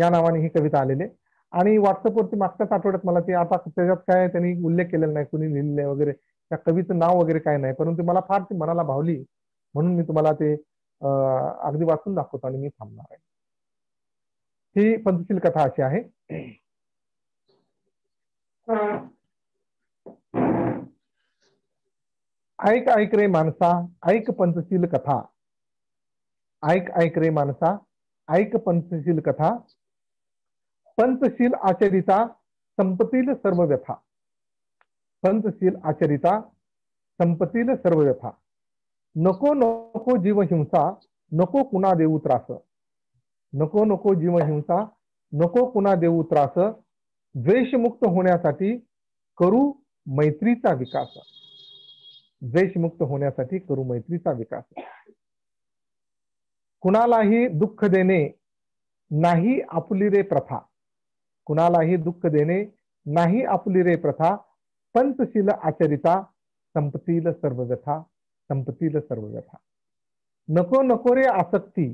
या नावाने ही कविता आलेली आहे आणि व्हॉट्सअपवरती मागच्याच आठवड्यात मला ती, आता त्याच्यात काय त्यांनी उल्लेख केलेला नाही कुणी लिहिलेलं वगैरे, त्या कवितेचं नाव वगैरे काय नाही, परंतु मला फार ती मनाला भावली म्हणून मी तुम्हाला ते अगदी वाचून दाखवतो आणि मी थांबणार आहे। ही पंचशील कथा अशी आहे। ऐक ऐक रे माणसा ऐक पंचशील कथा, ऐक ऐक रे माणसा ऐक पंचशील कथा, पंचशील आचरिता संपतील सर्व व्यथा, पंचशील आचरिता संपतील सर्व व्यथा, नको नको जीव हिंसा नको कुणा देऊ त्रास, नको नको जीव हिंसा नको कुणा देऊ त्रास, द्वेषमुक्त होण्यासाठी करू मैत्रीचा विकास, द्वेषमुक्त होण्यासाठी करू मैत्रीचा विकास, कुणालाही दुःख देणे नाही आपुली रे प्रथा, कुणालाही दुःख देणे नाही आपुली रे प्रथा, पंचशील आचरिता संपतील सर्व व्यथा, संपतील सर्व व्यथा, नको नको रे आसक्ती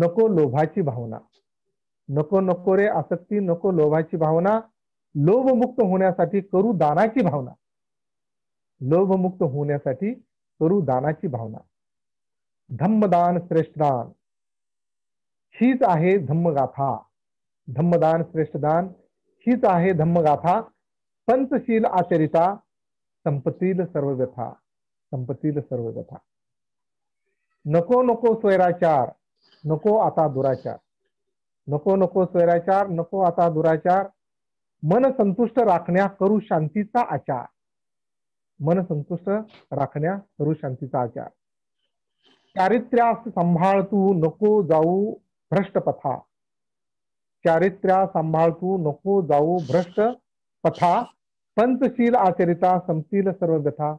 नको लोभाची भावना, नको नको रे आसक्ती नको लोभाची भावना, लोभमुक्त होण्यासाठी करू दानाची भावना, लोभमुक्त होण्यासाठी करू दानाची भावना, धम्मदान श्रेष्ठदान हीच आहे धम्मगाथा, धम्मदान श्रेष्ठदान हीच आहे धम्मगाथा, पंचशील आचरिता संपतील सर्व व्यथा, संपतील सर्व व्यथा, नको नको स्वैराचार नको आता दुराचार, नको नको स्वैराचार नको आता दुराचार, मन संतुष्ट राखण्या करू शांतीचा आचार, मन संतुष्ट राखण्या करू शांतीचा आचार, चारित्र्यास सांभाळ तू नको जाऊ भ्रष्ट पथा, चारित्र्या सांभाळ तू नको जाऊ भ्रष्ट पथा, पंचशील आचरिता संपतील सर्व व्यथा,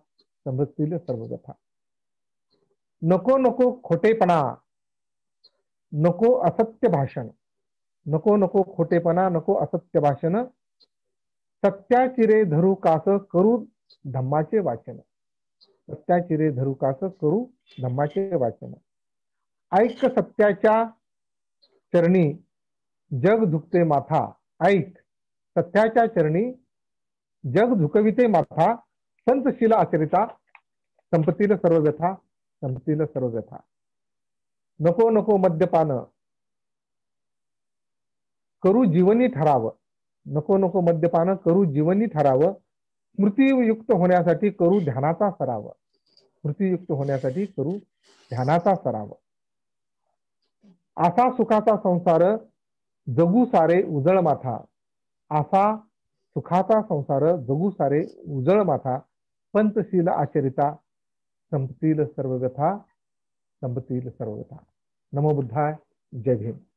संपतील सर्व व्यथा, नको नको खोटेपणा नको असत्य भाषण, नको नको खोटेपणा नको असत्य भाषण, सत्याची रे धरू कास करू धम्माचे वाचन, सत्याची रे धरू कास करू धम्माचे वाचन, ऐक सत्याच्या चरणी जग झुकते माथा, ऐक सत्याच्या चरणी जग झुकविते माथा, पंचशील आचरिता संपतील सर्व व्यथा, संपतील सर्व व्यथा, नको नको मद्यपान करू जीवनी ठराव, नको नको मद्यपान करू जीवनी ठराव, स्मृतियुक्त होण्यासाठी करू ध्यानाचा सराव, स्मृतियुक्त होण्यासाठी करू ध्यानाचा सराव, आसा सुखाचा संसार जगू सारे उजळ माथा, आसा सुखाचा संसार जगू सारे उजळ माथा, पंचशील आचरिता संपतील सर्व व्यथा, संपतील सर्व व्यथा, नमो बुद्धाय, जय भीम।